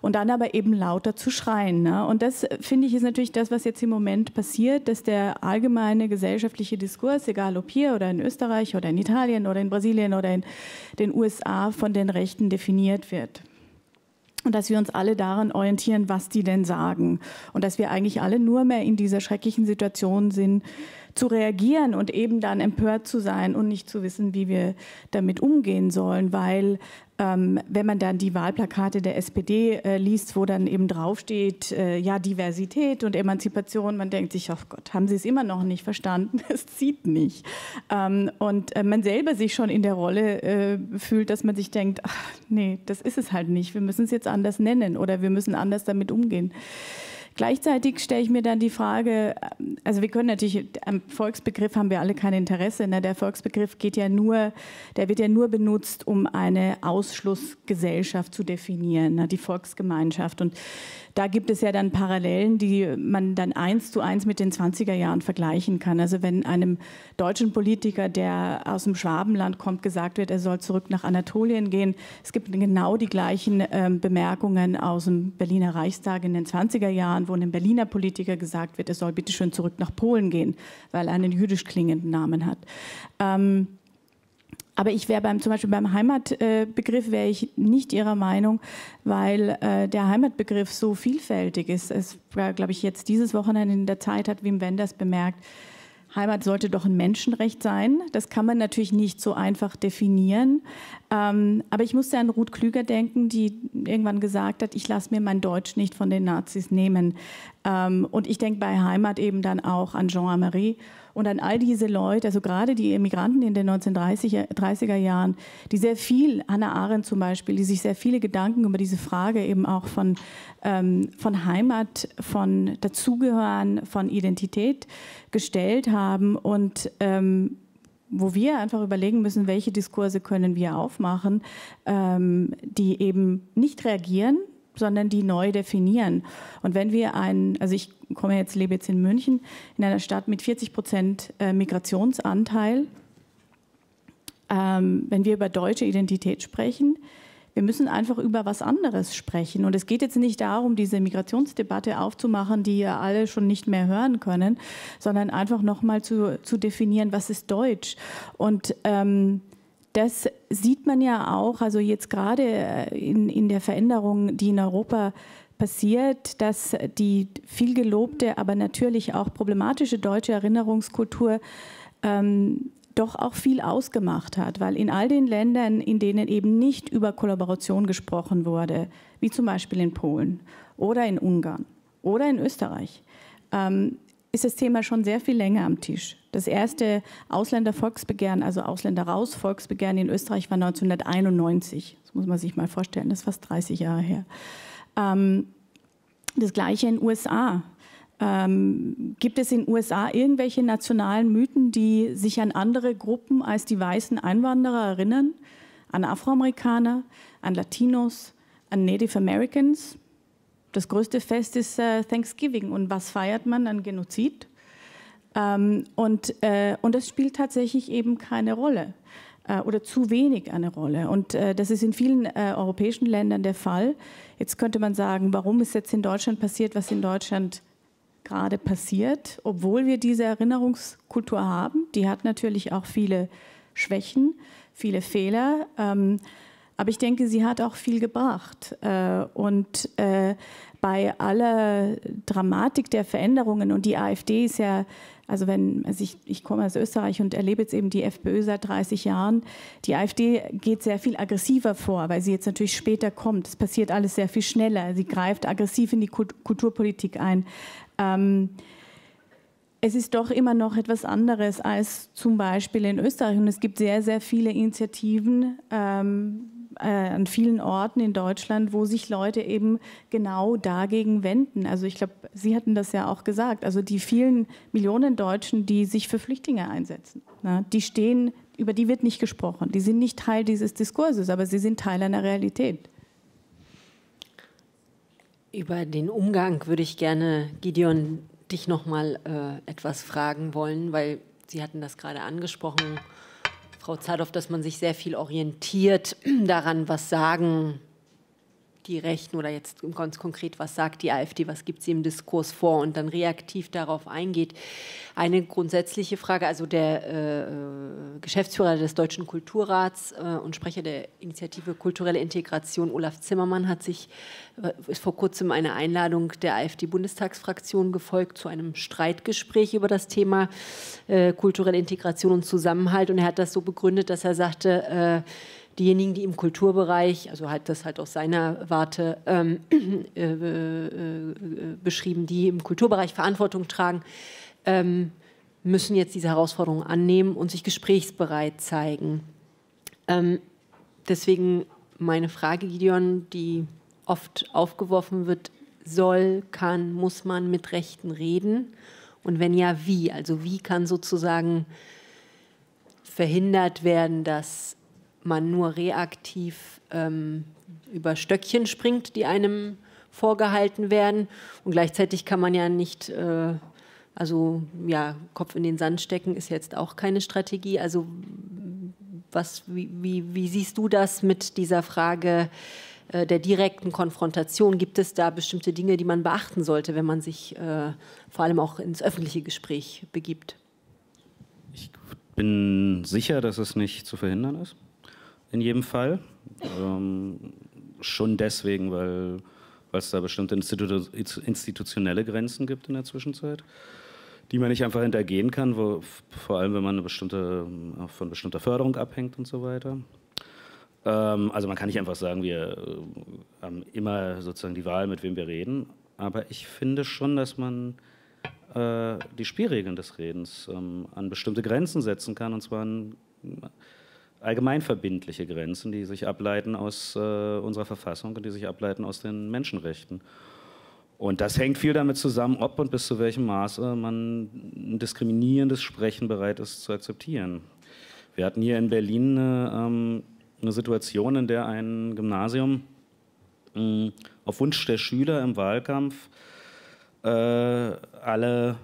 Und dann aber eben lauter zu schreien. Ne? Und das, finde ich, ist natürlich das, was jetzt im Moment passiert, dass der allgemeine gesellschaftliche Diskurs, egal ob hier oder in Österreich oder in Italien oder in Brasilien oder in den USA, von den Rechten definiert wird. Und dass wir uns alle daran orientieren, was die denn sagen. Und dass wir eigentlich alle nur mehr in dieser schrecklichen Situation sind, zu reagieren und eben dann empört zu sein und nicht zu wissen, wie wir damit umgehen sollen, weil wenn man dann die Wahlplakate der SPD liest, wo dann eben draufsteht, ja, Diversität und Emanzipation, man denkt sich, oh Gott, haben Sie es immer noch nicht verstanden? Es zieht nicht. Und man selber sich schon in der Rolle fühlt, dass man sich denkt, ach, nee, das ist es halt nicht. Wir müssen es jetzt anders nennen oder wir müssen anders damit umgehen. Gleichzeitig stelle ich mir dann die Frage, also wir können natürlich, am Volksbegriff haben wir alle kein Interesse, ne? Der Volksbegriff geht ja nur, der wird ja nur benutzt, um eine Ausschlussgesellschaft zu definieren, ne? Die Volksgemeinschaft. Und da gibt es ja dann Parallelen, die man dann 1:1 mit den 20er Jahren vergleichen kann. Also wenn einem deutschen Politiker, der aus dem Schwabenland kommt, gesagt wird, er soll zurück nach Anatolien gehen, es gibt genau die gleichen Bemerkungen aus dem Berliner Reichstag in den 20er Jahren, wo einem Berliner Politiker gesagt wird, er soll bitte schön zurück nach Polen gehen, weil er einen jüdisch klingenden Namen hat. Aber ich wäre zum Beispiel beim Heimatbegriff wäre ich nicht Ihrer Meinung, weil der Heimatbegriff so vielfältig ist. Es war, glaube ich, jetzt dieses Wochenende in der Zeit, hat Wim Wenders bemerkt, Heimat sollte doch ein Menschenrecht sein. Das kann man natürlich nicht so einfach definieren. Aber ich musste an Ruth Klüger denken, die irgendwann gesagt hat, ich lasse mir mein Deutsch nicht von den Nazis nehmen. Und ich denke bei Heimat eben dann auch an Jean Amery und an all diese Leute, also gerade die Emigranten in den 1930er Jahren, die sehr viel, Hannah Arendt zum Beispiel, die sich sehr viele Gedanken über diese Frage eben auch von Heimat, von Dazugehören, von Identität gestellt haben und wo wir einfach überlegen müssen, welche Diskurse können wir aufmachen, die eben nicht reagieren, sondern die neu definieren. Und wenn wir also ich komme jetzt, lebe jetzt in München, in einer Stadt mit 40% Migrationsanteil, wenn wir über deutsche Identität sprechen, wir müssen einfach über was anderes sprechen. Und es geht jetzt nicht darum, diese Migrationsdebatte aufzumachen, die ja alle schon nicht mehr hören können, sondern einfach nochmal zu definieren, was ist Deutsch. Und das sieht man ja auch, also jetzt gerade in der Veränderung, die in Europa passiert, dass die viel gelobte, aber natürlich auch problematische deutsche Erinnerungskultur doch auch viel ausgemacht hat, weil in all den Ländern, in denen eben nicht über Kollaboration gesprochen wurde, wie zum Beispiel in Polen oder in Ungarn oder in Österreich, ist das Thema schon sehr viel länger am Tisch. Das erste Ausländervolksbegehren, also Ausländer-Raus-Volksbegehren in Österreich war 1991. Das muss man sich mal vorstellen, das ist fast 30 Jahre her. Das Gleiche in den USA. Gibt es in den USA irgendwelche nationalen Mythen, die sich an andere Gruppen als die weißen Einwanderer erinnern? An Afroamerikaner, an Latinos, an Native Americans? Das größte Fest ist Thanksgiving. Und was feiert man? An Genozid. Und das spielt tatsächlich eben keine Rolle oder zu wenig eine Rolle. Und das ist in vielen europäischen Ländern der Fall. Jetzt könnte man sagen, warum ist jetzt in Deutschland passiert, was in Deutschland gerade passiert, obwohl wir diese Erinnerungskultur haben. Die hat natürlich auch viele Schwächen, viele Fehler. Aber ich denke, sie hat auch viel gebracht. Und bei aller Dramatik der Veränderungen, und die AfD ist ja, also ich komme aus Österreich und erlebe jetzt eben die FPÖ seit 30 Jahren. Die AfD geht sehr viel aggressiver vor, weil sie jetzt natürlich später kommt. Es passiert alles sehr viel schneller. Sie greift aggressiv in die Kulturpolitik ein. Es ist doch immer noch etwas anderes als zum Beispiel in Österreich. Und es gibt sehr, sehr viele Initiativen, an vielen Orten in Deutschland, wo sich Leute eben genau dagegen wenden. Also ich glaube, Sie hatten das ja auch gesagt, also die vielen Millionen Deutschen, die sich für Flüchtlinge einsetzen, ne, die stehen, über die wird nicht gesprochen, die sind nicht Teil dieses Diskurses, aber sie sind Teil einer Realität. Über den Umgang würde ich gerne, Gideon, dich noch mal etwas fragen wollen, weil Sie hatten das gerade angesprochen, Frau Zadoff, dass man sich sehr viel orientiert daran, was sagen die Rechten oder jetzt ganz konkret, was sagt die AfD, was gibt sie im Diskurs vor und dann reaktiv darauf eingeht. Eine grundsätzliche Frage, also der Geschäftsführer des Deutschen Kulturrats und Sprecher der Initiative Kulturelle Integration, Olaf Zimmermann, hat sich ist vor kurzem einer Einladung der AfD-Bundestagsfraktion gefolgt zu einem Streitgespräch über das Thema kulturelle Integration und Zusammenhalt. Und er hat das so begründet, dass er sagte, diejenigen, die im Kulturbereich, also halt das halt aus seiner Warte beschrieben, die im Kulturbereich Verantwortung tragen, müssen jetzt diese Herausforderungen annehmen und sich gesprächsbereit zeigen. Deswegen meine Frage, Gideon, die oft aufgeworfen wird, soll, kann, muss man mit Rechten reden? Und wenn ja, wie? Also wie kann sozusagen verhindert werden, dass man nur reaktiv über Stöckchen springt, die einem vorgehalten werden? Und gleichzeitig kann man ja nicht, also ja, Kopf in den Sand stecken ist jetzt auch keine Strategie. Also was, wie siehst du das mit dieser Frage der direkten Konfrontation? Gibt es da bestimmte Dinge, die man beachten sollte, wenn man sich vor allem auch ins öffentliche Gespräch begibt? Ich bin sicher, dass es nicht zu verhindern ist. In jedem Fall. Schon deswegen, weil es da bestimmte institutionelle Grenzen gibt in der Zwischenzeit, die man nicht einfach hintergehen kann, wo, vor allem wenn man eine bestimmte, von bestimmter Förderung abhängt und so weiter. Also man kann nicht einfach sagen, wir haben immer sozusagen die Wahl, mit wem wir reden. Aber ich finde schon, dass man die Spielregeln des Redens an bestimmte Grenzen setzen kann, und zwar an allgemeinverbindliche Grenzen, die sich ableiten aus unserer Verfassung und die sich ableiten aus den Menschenrechten. Und das hängt viel damit zusammen, ob und bis zu welchem Maße man ein diskriminierendes Sprechen bereit ist zu akzeptieren. Wir hatten hier in Berlin eine Situation, in der ein Gymnasium auf Wunsch der Schüler im Wahlkampf alle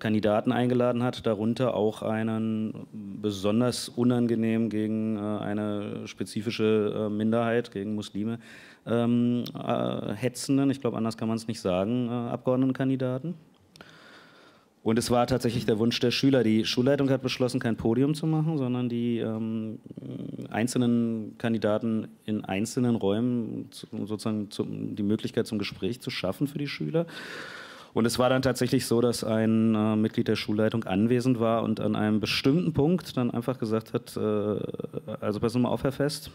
Kandidaten eingeladen hat, darunter auch einen besonders unangenehm gegen eine spezifische Minderheit, gegen Muslime hetzenden, ich glaube, anders kann man es nicht sagen, Abgeordnetenkandidaten. Und es war tatsächlich der Wunsch der Schüler. Die Schulleitung hat beschlossen, kein Podium zu machen, sondern die einzelnen Kandidaten in einzelnen Räumen sozusagen die Möglichkeit zum Gespräch zu schaffen für die Schüler. Und es war dann tatsächlich so, dass ein Mitglied der Schulleitung anwesend war und an einem bestimmten Punkt dann einfach gesagt hat, also passen Sie mal auf, Herr Fest,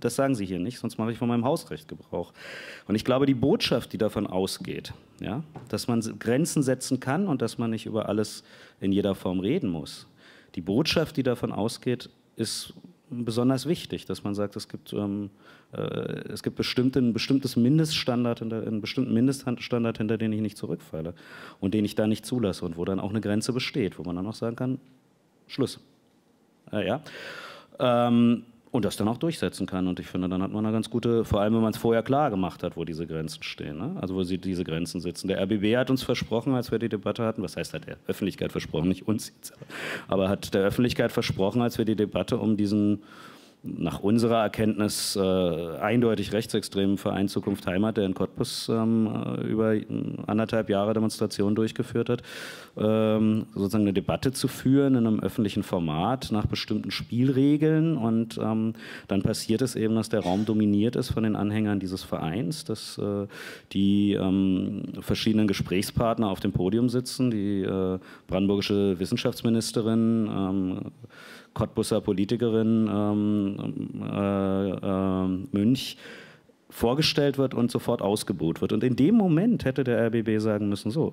das sagen Sie hier nicht, sonst mache ich von meinem Hausrecht Gebrauch. Und ich glaube, die Botschaft, die davon ausgeht, ja, dass man Grenzen setzen kann und dass man nicht über alles in jeder Form reden muss, die Botschaft, die davon ausgeht, ist besonders wichtig, dass man sagt, es gibt ein bestimmtes Mindeststandard, einen bestimmten Mindeststandard, hinter den ich nicht zurückfalle und den ich da nicht zulasse und wo dann auch eine Grenze besteht, wo man dann auch sagen kann, Schluss. Ja. Und das dann auch durchsetzen kann. Und ich finde, dann hat man eine ganz gute, vor allem wenn man es vorher klar gemacht hat, wo diese Grenzen stehen, ne? Also wo diese Grenzen sitzen. Der RBB hat uns versprochen, als wir die Debatte hatten, was heißt, hat der Öffentlichkeit versprochen, nicht uns jetzt, aber hat der Öffentlichkeit versprochen, als wir die Debatte um diesen, nach unserer Erkenntnis, eindeutig rechtsextremen Verein Zukunft Heimat, der in Cottbus über 1,5 Jahre Demonstrationen durchgeführt hat, sozusagen eine Debatte zu führen in einem öffentlichen Format nach bestimmten Spielregeln. Und dann passiert es eben, dass der Raum dominiert ist von den Anhängern dieses Vereins, dass die verschiedenen Gesprächspartner auf dem Podium sitzen, die brandenburgische Wissenschaftsministerin, Cottbuser Politikerin Münch vorgestellt wird und sofort ausgebuht wird. Und in dem Moment hätte der RBB sagen müssen, so,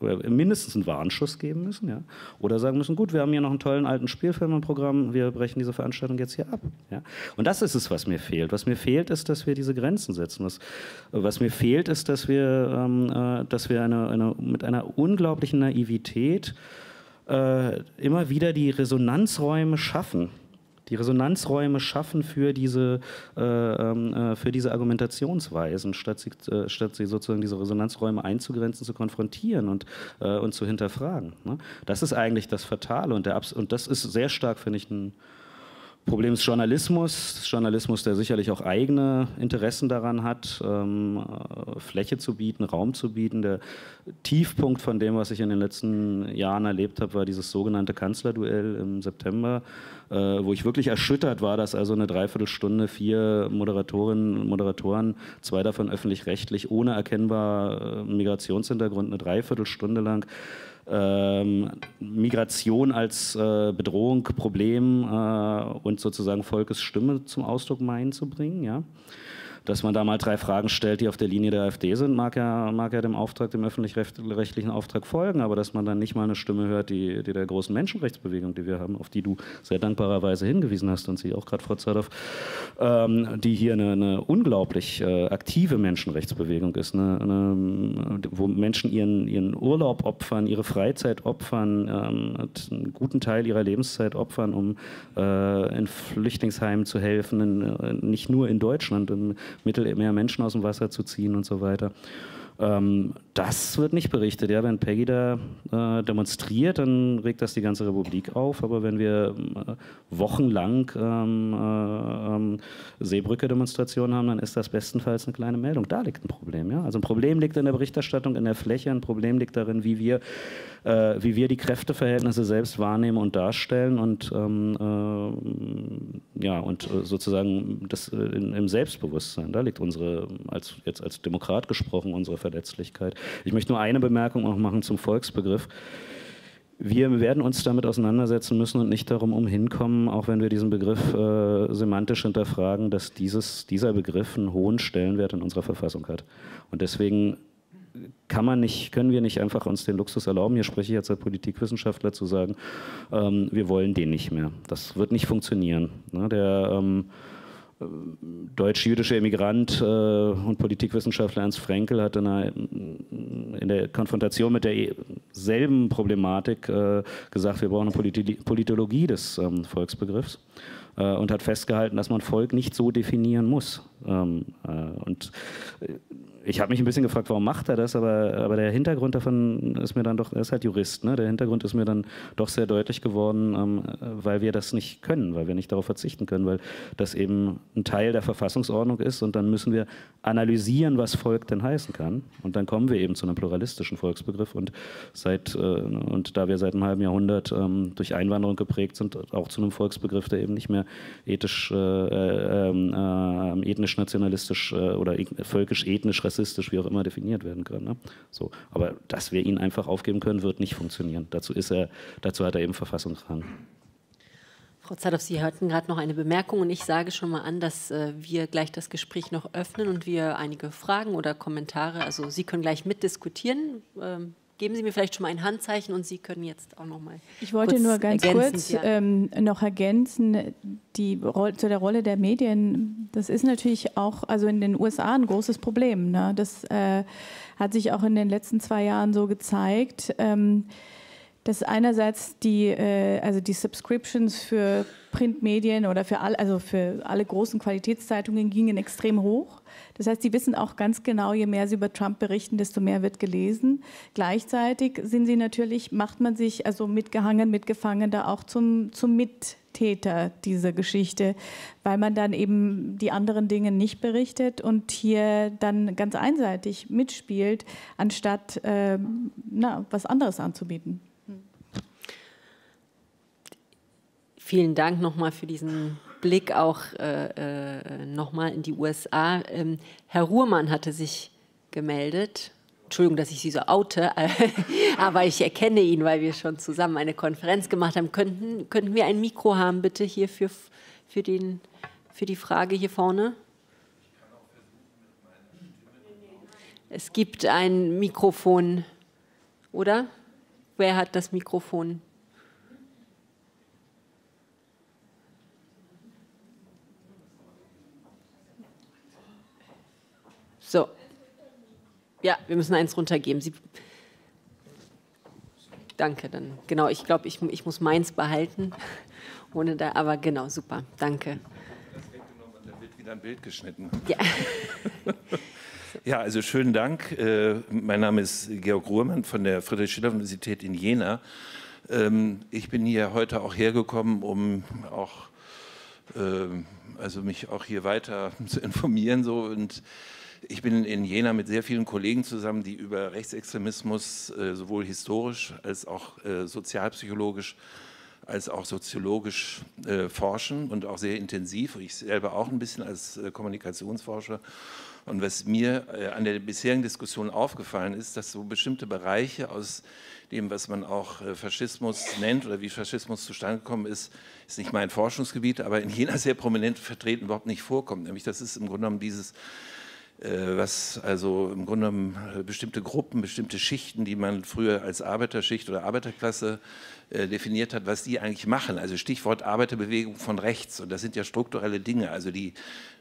mindestens einen Warnschuss geben müssen, ja? Oder sagen müssen, gut, wir haben hier noch einen tollen alten Spielfilm im Programm, wir brechen diese Veranstaltung jetzt hier ab. Ja? Und das ist es, was mir fehlt. Was mir fehlt, ist, dass wir diese Grenzen setzen. Was mir fehlt, ist, dass wir mit einer unglaublichen Naivität immer wieder die Resonanzräume schaffen. Die Resonanzräume schaffen für diese Argumentationsweisen, statt sie sozusagen diese Resonanzräume einzugrenzen, zu konfrontieren und zu hinterfragen. Ne? Das ist eigentlich das Fatale und das ist sehr stark, finde ich, ein Problem des Journalismus. Journalismus, der sicherlich auch eigene Interessen daran hat, Fläche zu bieten, Raum zu bieten. Der Tiefpunkt von dem, was ich in den letzten Jahren erlebt habe, war dieses sogenannte Kanzlerduell im September, wo ich wirklich erschüttert war, dass also eine Dreiviertelstunde 4 Moderatorinnen und Moderatoren, 2 davon öffentlich-rechtlich, ohne erkennbaren Migrationshintergrund, eine Dreiviertelstunde lang Migration als Bedrohung, Problem und sozusagen Volkes Stimme zum Ausdruck meinen zu bringen. Ja? Dass man da mal 3 Fragen stellt, die auf der Linie der AfD sind, mag ja dem Auftrag, dem öffentlich-rechtlichen Auftrag folgen, aber dass man dann nicht mal eine Stimme hört, die der großen Menschenrechtsbewegung, die wir haben, auf die du sehr dankbarerweise hingewiesen hast und sie auch gerade, Frau Zadoff, die hier eine unglaublich aktive Menschenrechtsbewegung ist, wo Menschen ihren Urlaub opfern, ihre Freizeit opfern, einen guten Teil ihrer Lebenszeit opfern, um in Flüchtlingsheimen zu helfen, nicht nur in Deutschland, in Mittelmeer Menschen aus dem Wasser zu ziehen und so weiter. Das wird nicht berichtet. Ja, wenn Peggy da demonstriert, dann regt das die ganze Republik auf. Aber wenn wir wochenlang Seebrücke-Demonstrationen haben, dann ist das bestenfalls eine kleine Meldung. Da liegt ein Problem. Ja? Also ein Problem liegt in der Berichterstattung, in der Fläche. Ein Problem liegt darin, wie wir die Kräfteverhältnisse selbst wahrnehmen und darstellen und sozusagen das im Selbstbewusstsein. Da liegt unsere, jetzt als Demokrat gesprochen, unsere Verletzlichkeit. Ich möchte nur eine Bemerkung noch machen zum Volksbegriff. Wir werden uns damit auseinandersetzen müssen und nicht darum umhinkommen, auch wenn wir diesen Begriff semantisch hinterfragen, dass dieser Begriff einen hohen Stellenwert in unserer Verfassung hat. Und deswegen können wir nicht einfach uns den Luxus erlauben, hier spreche ich jetzt als Politikwissenschaftler, zu sagen, wir wollen den nicht mehr. Das wird nicht funktionieren. Ne? Der deutsch-jüdische Immigrant und Politikwissenschaftler Ernst Fraenkel hat in der Konfrontation mit derselben Problematik gesagt, wir brauchen eine Politologie des Volksbegriffs und hat festgehalten, dass man Volk nicht so definieren muss. Ich habe mich ein bisschen gefragt, warum macht er das, aber der Hintergrund davon ist mir dann doch, er ist halt Jurist, ne? Der Hintergrund ist mir dann doch sehr deutlich geworden, weil wir das nicht können, weil wir nicht darauf verzichten können, weil das eben ein Teil der Verfassungsordnung ist und dann müssen wir analysieren, was Volk denn heißen kann und dann kommen wir eben zu einem pluralistischen Volksbegriff und da wir seit einem halben Jahrhundert durch Einwanderung geprägt sind, auch zu einem Volksbegriff, der eben nicht mehr ethnisch-nationalistisch oder völkisch-ethnisch rassistisch, wie auch immer, definiert werden können. Ne? So, aber dass wir ihn einfach aufgeben können, wird nicht funktionieren. Dazu hat er eben Verfassungsrang. Frau Zadoff, Sie hatten gerade noch eine Bemerkung und ich sage schon mal an, dass wir gleich das Gespräch noch öffnen und wir einige Fragen oder Kommentare, also Sie können gleich mitdiskutieren. Geben Sie mir vielleicht schon mal ein Handzeichen und Sie können jetzt auch noch mal. Ich wollte nur ganz kurz noch ergänzen, zu der Rolle der Medien. Das ist natürlich auch, also in den USA, ein großes Problem. Ne? Das hat sich auch in den letzten 2 Jahren so gezeigt, dass einerseits die Subscriptions für Printmedien oder für alle großen Qualitätszeitungen gingen extrem hoch. Das heißt, sie wissen auch ganz genau, je mehr sie über Trump berichten, desto mehr wird gelesen. Gleichzeitig macht man sich mitgefangen, da auch zum Mittäter dieser Geschichte, weil man dann eben die anderen Dinge nicht berichtet und hier dann ganz einseitig mitspielt, anstatt was anderes anzubieten. Vielen Dank nochmal für diesen Blick auch nochmal in die USA. Herr Ruhrmann hatte sich gemeldet. Entschuldigung, dass ich Sie so oute, aber ich erkenne ihn, weil wir schon zusammen eine Konferenz gemacht haben. Könnten wir ein Mikro haben, bitte, hier für die Frage hier vorne? Es gibt ein Mikrofon oder? Wer hat das Mikrofon? So. Ja, wir müssen eins runtergeben. Sie danke, dann. Genau, ich glaube, ich muss meins behalten. Ohne da, aber genau, super. Danke. Das wird genommen, dann wird wieder ein Bild geschnitten. Ja. Ja, also schönen Dank. Mein Name ist Georg Ruhrmann von der Friedrich-Schiller-Universität in Jena. Ich bin hier heute auch hergekommen, um auch, also mich auch hier weiter zu informieren. So. Und ich bin in Jena mit sehr vielen Kollegen zusammen, die über Rechtsextremismus sowohl historisch als auch sozialpsychologisch als auch soziologisch forschen und auch sehr intensiv. Ich selber auch ein bisschen als Kommunikationsforscher. Und was mir an der bisherigen Diskussion aufgefallen ist, dass so bestimmte Bereiche aus dem, was man auch Faschismus nennt oder wie Faschismus zustande gekommen ist nicht mein Forschungsgebiet, aber in Jena sehr prominent vertreten, überhaupt nicht vorkommt. Nämlich das ist im Grunde genommen dieses, was also im Grunde genommen bestimmte Gruppen, bestimmte Schichten, die man früher als Arbeiterschicht oder Arbeiterklasse definiert hat, was die eigentlich machen. Also Stichwort Arbeiterbewegung von rechts. Und das sind ja strukturelle Dinge. Also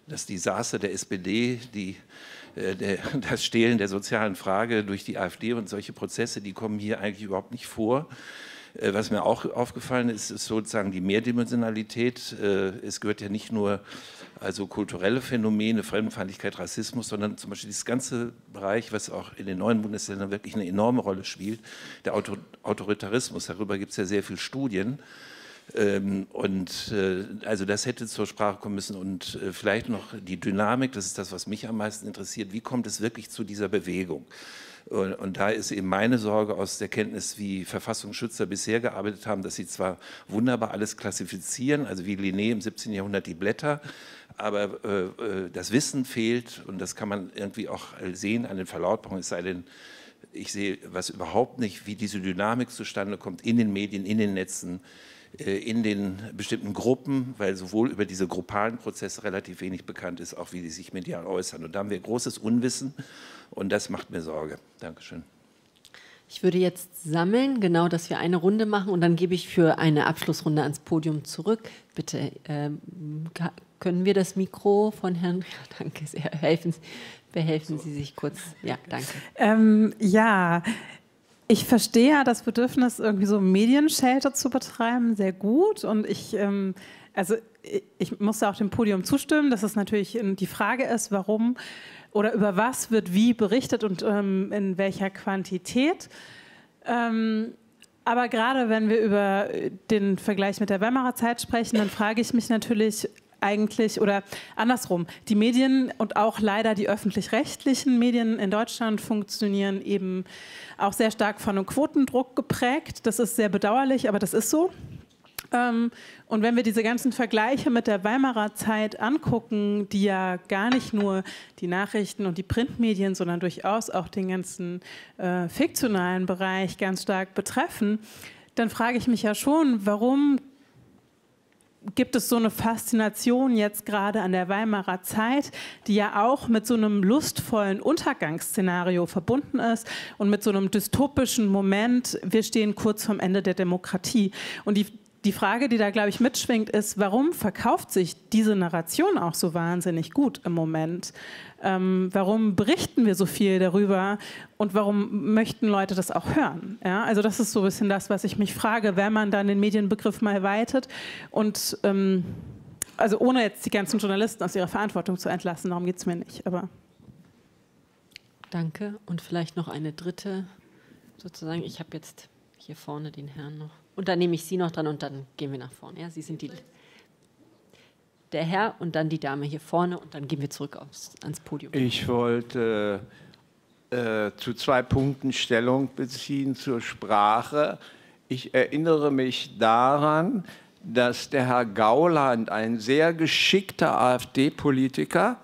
das Desaster der SPD, das Stehlen der sozialen Frage durch die AfD und solche Prozesse, die kommen hier eigentlich überhaupt nicht vor. Was mir auch aufgefallen ist, ist sozusagen die Mehrdimensionalität. Es gehört ja nicht nur also kulturelle Phänomene, Fremdenfeindlichkeit, Rassismus, sondern zum Beispiel dieses ganze Bereich, was auch in den neuen Bundesländern wirklich eine enorme Rolle spielt, der Autoritarismus. Darüber gibt es ja sehr viele Studien. Und also das hätte zur Sprache kommen müssen und vielleicht noch die Dynamik, das ist das, was mich am meisten interessiert, wie kommt es wirklich zu dieser Bewegung? Und da ist eben meine Sorge aus der Kenntnis, wie Verfassungsschützer bisher gearbeitet haben, dass sie zwar wunderbar alles klassifizieren, also wie Linné im 17. Jahrhundert die Blätter, aber das Wissen fehlt und das kann man irgendwie auch sehen an den Verlautbarungen, es sei denn, ich sehe was überhaupt nicht, wie diese Dynamik zustande kommt in den Medien, in den Netzen, in den bestimmten Gruppen, weil sowohl über diese gruppalen Prozesse relativ wenig bekannt ist, auch wie die sich medial äußern. Und da haben wir großes Unwissen und das macht mir Sorge. Dankeschön. Ich würde jetzt sammeln, genau, dass wir eine Runde machen und dann gebe ich für eine Abschlussrunde ans Podium zurück. Bitte, können wir das Mikro von Herrn... Ja, danke sehr. Behelfen Sie sich kurz. Ja, danke. Ja... Ich verstehe ja das Bedürfnis, irgendwie so Medienschelte zu betreiben, sehr gut. Und ich muss da auch dem Podium zustimmen, dass es natürlich die Frage ist, warum oder über was wird wie berichtet und in welcher Quantität. Aber gerade wenn wir über den Vergleich mit der Weimarer Zeit sprechen, dann frage ich mich natürlich eigentlich, oder andersrum, die Medien und auch leider die öffentlich-rechtlichen Medien in Deutschland funktionieren eben auch sehr stark von einem Quotendruck geprägt. Das ist sehr bedauerlich, aber das ist so. Und wenn wir diese ganzen Vergleiche mit der Weimarer Zeit angucken, die ja gar nicht nur die Nachrichten und die Printmedien, sondern durchaus auch den ganzen fiktionalen Bereich ganz stark betreffen, dann frage ich mich ja schon, warum gibt es so eine Faszination jetzt gerade an der Weimarer Zeit, die ja auch mit so einem lustvollen Untergangsszenario verbunden ist und mit so einem dystopischen Moment, wir stehen kurz vorm Ende der Demokratie. Und die Frage, die da, glaube ich, mitschwingt, ist, warum verkauft sich diese Narration auch so wahnsinnig gut im Moment? Warum berichten wir so viel darüber und warum möchten Leute das auch hören? Ja, also das ist so ein bisschen das, was ich mich frage, wenn man dann den Medienbegriff mal weitet. Und also ohne jetzt die ganzen Journalisten aus ihrer Verantwortung zu entlassen, darum geht es mir nicht. Aber danke. Und vielleicht noch eine dritte, sozusagen. Ich habe jetzt hier vorne den Herrn noch. Und dann nehme ich Sie noch dran und dann gehen wir nach vorne. Ja, Sie sind der Herr und dann die Dame hier vorne und dann gehen wir zurück ans Podium. Ich wollte zu zwei Punkten Stellung beziehen zur Sprache. Ich erinnere mich daran, dass der Herr Gauland, ein sehr geschickter AfD-Politiker,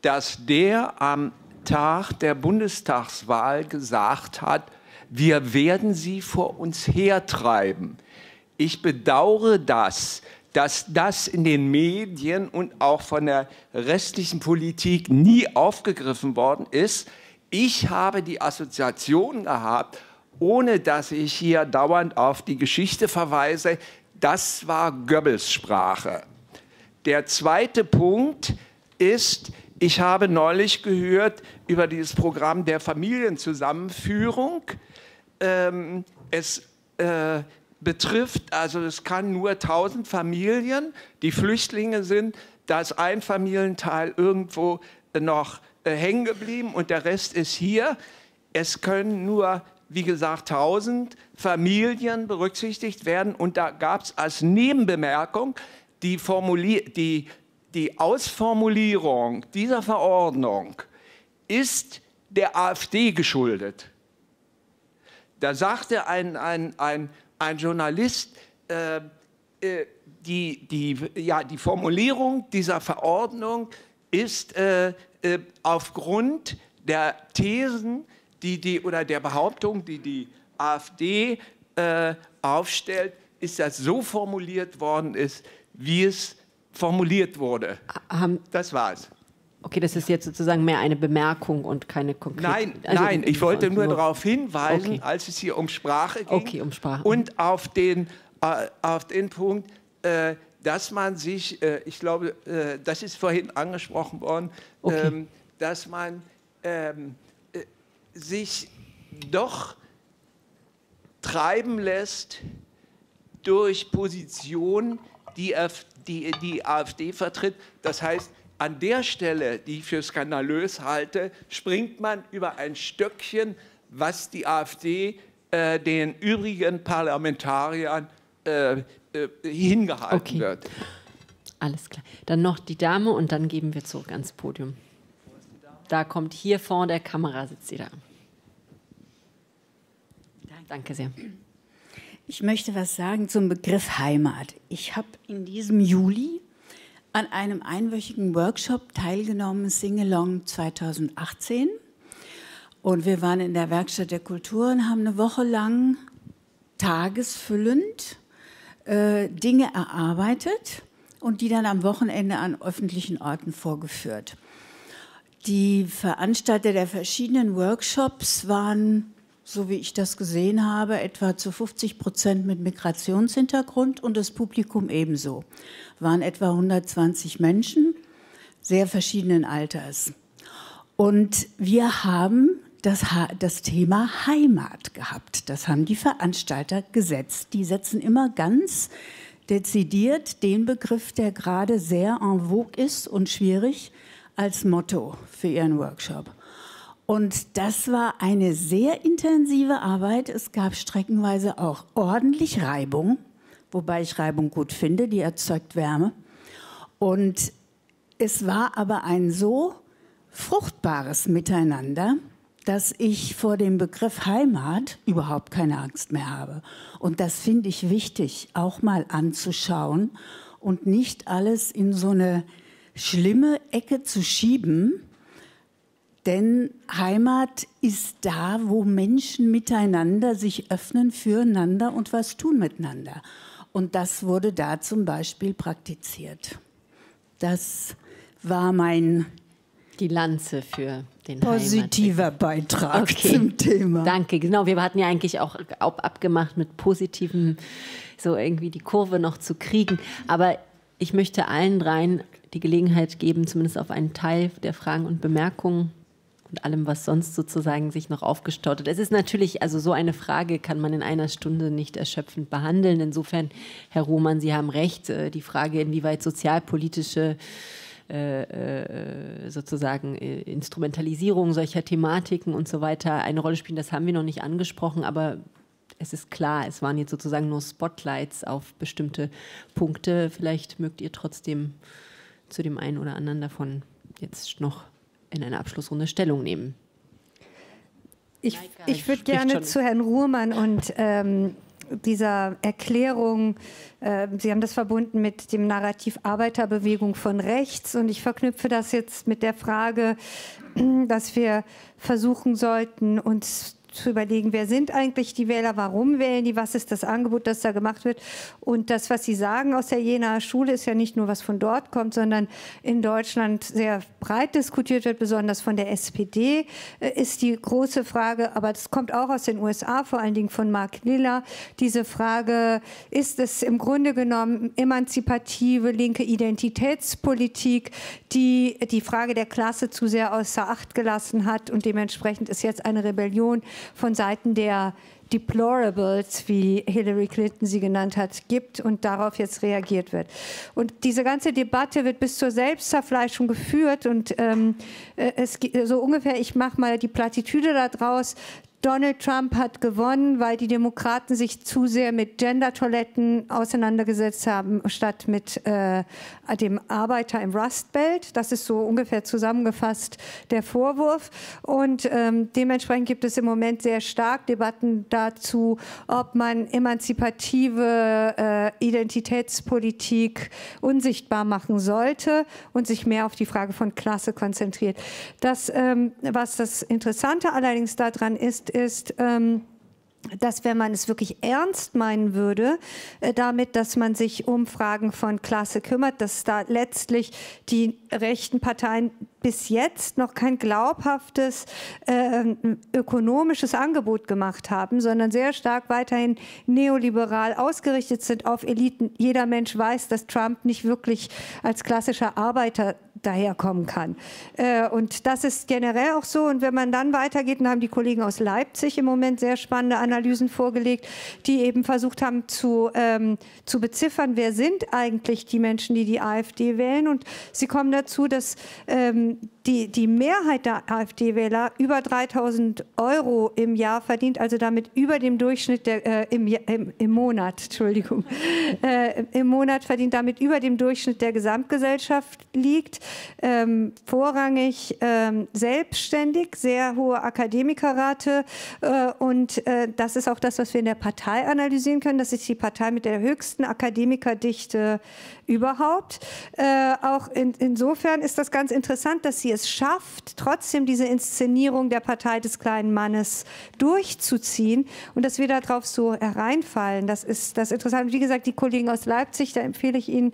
dass der am Tag der Bundestagswahl gesagt hat, wir werden sie vor uns hertreiben. Ich bedauere das, dass das in den Medien und auch von der restlichen Politik nie aufgegriffen worden ist. Ich habe die Assoziation gehabt, ohne dass ich hier dauernd auf die Geschichte verweise, das war Goebbels Sprache. Der zweite Punkt ist, ich habe neulich gehört über dieses Programm der Familienzusammenführung. Es betrifft, also es kann nur 1000 Familien, die Flüchtlinge sind, da ist ein Familienteil irgendwo noch hängen geblieben und der Rest ist hier. Es können nur, wie gesagt, 1000 Familien berücksichtigt werden. Und da gab es als Nebenbemerkung die Ausformulierung dieser Verordnung ist der AfD geschuldet. Da sagte ein Journalist, die Formulierung dieser Verordnung ist aufgrund der Thesen, oder der Behauptung, die die AfD aufstellt, ist das so formuliert worden ist, wie es formuliert wurde. Das war's. Okay, das ist jetzt sozusagen mehr eine Bemerkung und keine konkrete... Nein, ich wollte nur darauf hinweisen, okay, als es hier um Sprache ging, okay, um Sprache, und auf den Punkt, dass man sich, ich glaube, das ist vorhin angesprochen worden, okay, dass man sich doch treiben lässt durch Positionen, die AfD vertritt. Das heißt, an der Stelle, die ich für skandalös halte, springt man über ein Stöckchen, was die AfD den übrigen Parlamentariern hingehalten, okay, wird. Alles klar. Dann noch die Dame und dann geben wir zurück ans Podium. Da kommt hier vor der Kamera, sitzt sie da. Danke sehr. Ich möchte was sagen zum Begriff Heimat. Ich habe in diesem Juli an einem einwöchigen Workshop teilgenommen, Sing-Along 2018. Und wir waren in der Werkstatt der Kulturen, haben eine Woche lang tagesfüllend Dinge erarbeitet und die dann am Wochenende an öffentlichen Orten vorgeführt. Die Veranstalter der verschiedenen Workshops waren, so wie ich das gesehen habe, etwa zu 50% mit Migrationshintergrund und das Publikum ebenso. Waren etwa 120 Menschen, sehr verschiedenen Alters. Und wir haben das Thema Heimat gehabt. Das haben die Veranstalter gesetzt. Die setzen immer ganz dezidiert den Begriff, der gerade sehr en vogue ist und schwierig, als Motto für ihren Workshop. Und das war eine sehr intensive Arbeit. Es gab streckenweise auch ordentlich Reibung, wobei ich Reibung gut finde, die erzeugt Wärme. Und es war aber ein so fruchtbares Miteinander, dass ich vor dem Begriff Heimat überhaupt keine Angst mehr habe. Und das finde ich wichtig, auch mal anzuschauen und nicht alles in so eine schlimme Ecke zu schieben, denn Heimat ist da, wo Menschen miteinander sich öffnen, füreinander und was tun miteinander. Und das wurde da zum Beispiel praktiziert. Das war mein die Lanze für den positiver Heimat. Beitrag, okay, zum Thema. Danke, genau. Wir hatten ja eigentlich auch abgemacht mit positiven, so irgendwie die Kurve noch zu kriegen. Aber ich möchte allen dreien die Gelegenheit geben, zumindest auf einen Teil der Fragen und Bemerkungen und allem, was sonst sozusagen sich noch aufgestaut hat. Es ist natürlich, also so eine Frage kann man in einer Stunde nicht erschöpfend behandeln. Insofern, Herr Roman, Sie haben recht, die Frage, inwieweit sozialpolitische sozusagen Instrumentalisierung solcher Thematiken und so weiter eine Rolle spielen, das haben wir noch nicht angesprochen, aber es ist klar, es waren jetzt sozusagen nur Spotlights auf bestimmte Punkte. Vielleicht mögt ihr trotzdem zu dem einen oder anderen davon jetzt noch in einer Abschlussrunde Stellung nehmen. Ich würde gerne zu Herrn Ruhrmann und dieser Erklärung, Sie haben das verbunden mit dem Narrativ Arbeiterbewegung von rechts und ich verknüpfe das jetzt mit der Frage, dass wir versuchen sollten, uns zu überlegen, wer sind eigentlich die Wähler, warum wählen die, was ist das Angebot, das da gemacht wird. Und das, was Sie sagen aus der Jenaer Schule, ist ja nicht nur, was von dort kommt, sondern in Deutschland sehr breit diskutiert wird, besonders von der SPD ist die große Frage, aber das kommt auch aus den USA, vor allen Dingen von Mark Liller, diese Frage, ist es im Grunde genommen emanzipative linke Identitätspolitik, die die Frage der Klasse zu sehr außer Acht gelassen hat, und dementsprechend ist jetzt eine Rebellion von Seiten der Deplorables, wie Hillary Clinton sie genannt hat, gibt und darauf jetzt reagiert wird. Und diese ganze Debatte wird bis zur Selbstzerfleischung geführt und es so ungefähr, ich mache mal die Plattitüde da draus, Donald Trump hat gewonnen, weil die Demokraten sich zu sehr mit Gender-Toiletten auseinandergesetzt haben, statt mit dem Arbeiter im Rust Belt. Das ist so ungefähr zusammengefasst der Vorwurf. Und dementsprechend gibt es im Moment sehr stark Debatten dazu, ob man emanzipative Identitätspolitik unsichtbar machen sollte und sich mehr auf die Frage von Klasse konzentriert. Das, was das Interessante allerdings daran ist, dass wenn man es wirklich ernst meinen würde, damit, dass man sich um Fragen von Klasse kümmert, dass da letztlich die rechten Parteien bis jetzt noch kein glaubhaftes ökonomisches Angebot gemacht haben, sondern sehr stark weiterhin neoliberal ausgerichtet sind auf Eliten. Jeder Mensch weiß, dass Trump nicht wirklich als klassischer Arbeiter daherkommen kann. Und das ist generell auch so. Und wenn man dann weitergeht, dann haben die Kollegen aus Leipzig im Moment sehr spannende Analysen vorgelegt, die eben versucht haben zu beziffern, wer sind eigentlich die Menschen, die die AfD wählen. Und sie kommen dazu, dass die Mehrheit der AfD-Wähler über 3.000 € im Jahr verdient, also damit über dem Durchschnitt der, im Monat verdient, damit über dem Durchschnitt der Gesamtgesellschaft liegt, vorrangig selbstständig, sehr hohe Akademikerrate und das ist auch das, was wir in der Partei analysieren können. Das ist die Partei mit der höchsten Akademikerdichte überhaupt. Auch insofern ist das ganz interessant, dass sie es schafft, trotzdem diese Inszenierung der Partei des kleinen Mannes durchzuziehen und dass wir darauf so hereinfallen. Das ist das Interessante. Wie gesagt, die Kollegen aus Leipzig, da empfehle ich Ihnen,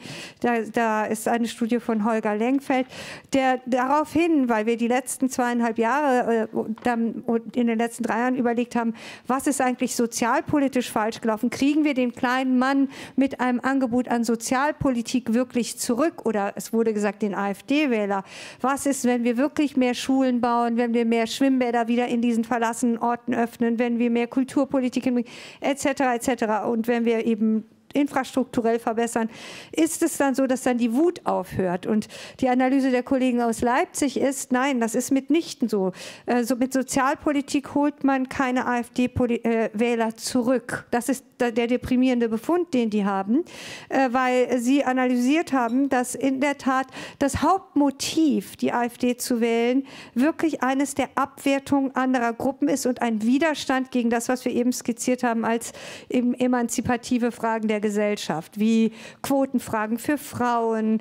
da ist eine Studie von Holger Lengfeld, der darauf hin, weil wir die letzten 2,5 Jahre und in den letzten 3 Jahren überlegt haben, was ist eigentlich sozialpolitisch falsch gelaufen? Kriegen wir den kleinen Mann mit einem Angebot an Sozialpolitik wirklich zurück? Oder es wurde gesagt, den AfD-Wähler. Was ist, wenn wir wirklich mehr Schulen bauen, wenn wir mehr Schwimmbäder wieder in diesen verlassenen Orten öffnen, wenn wir mehr Kulturpolitik hinbringen, etc., etc. Und wenn wir eben infrastrukturell verbessern, ist es dann so, dass dann die Wut aufhört. Und die Analyse der Kollegen aus Leipzig ist, nein, das ist mitnichten so. Mit Sozialpolitik holt man keine AfD-Wähler zurück. Das ist der deprimierende Befund, den die haben, weil sie analysiert haben, dass in der Tat das Hauptmotiv, die AfD zu wählen, wirklich eines der Abwertung anderer Gruppen ist und ein Widerstand gegen das, was wir eben skizziert haben, als eben emanzipative Fragen der Gesellschaft, wie Quotenfragen für Frauen,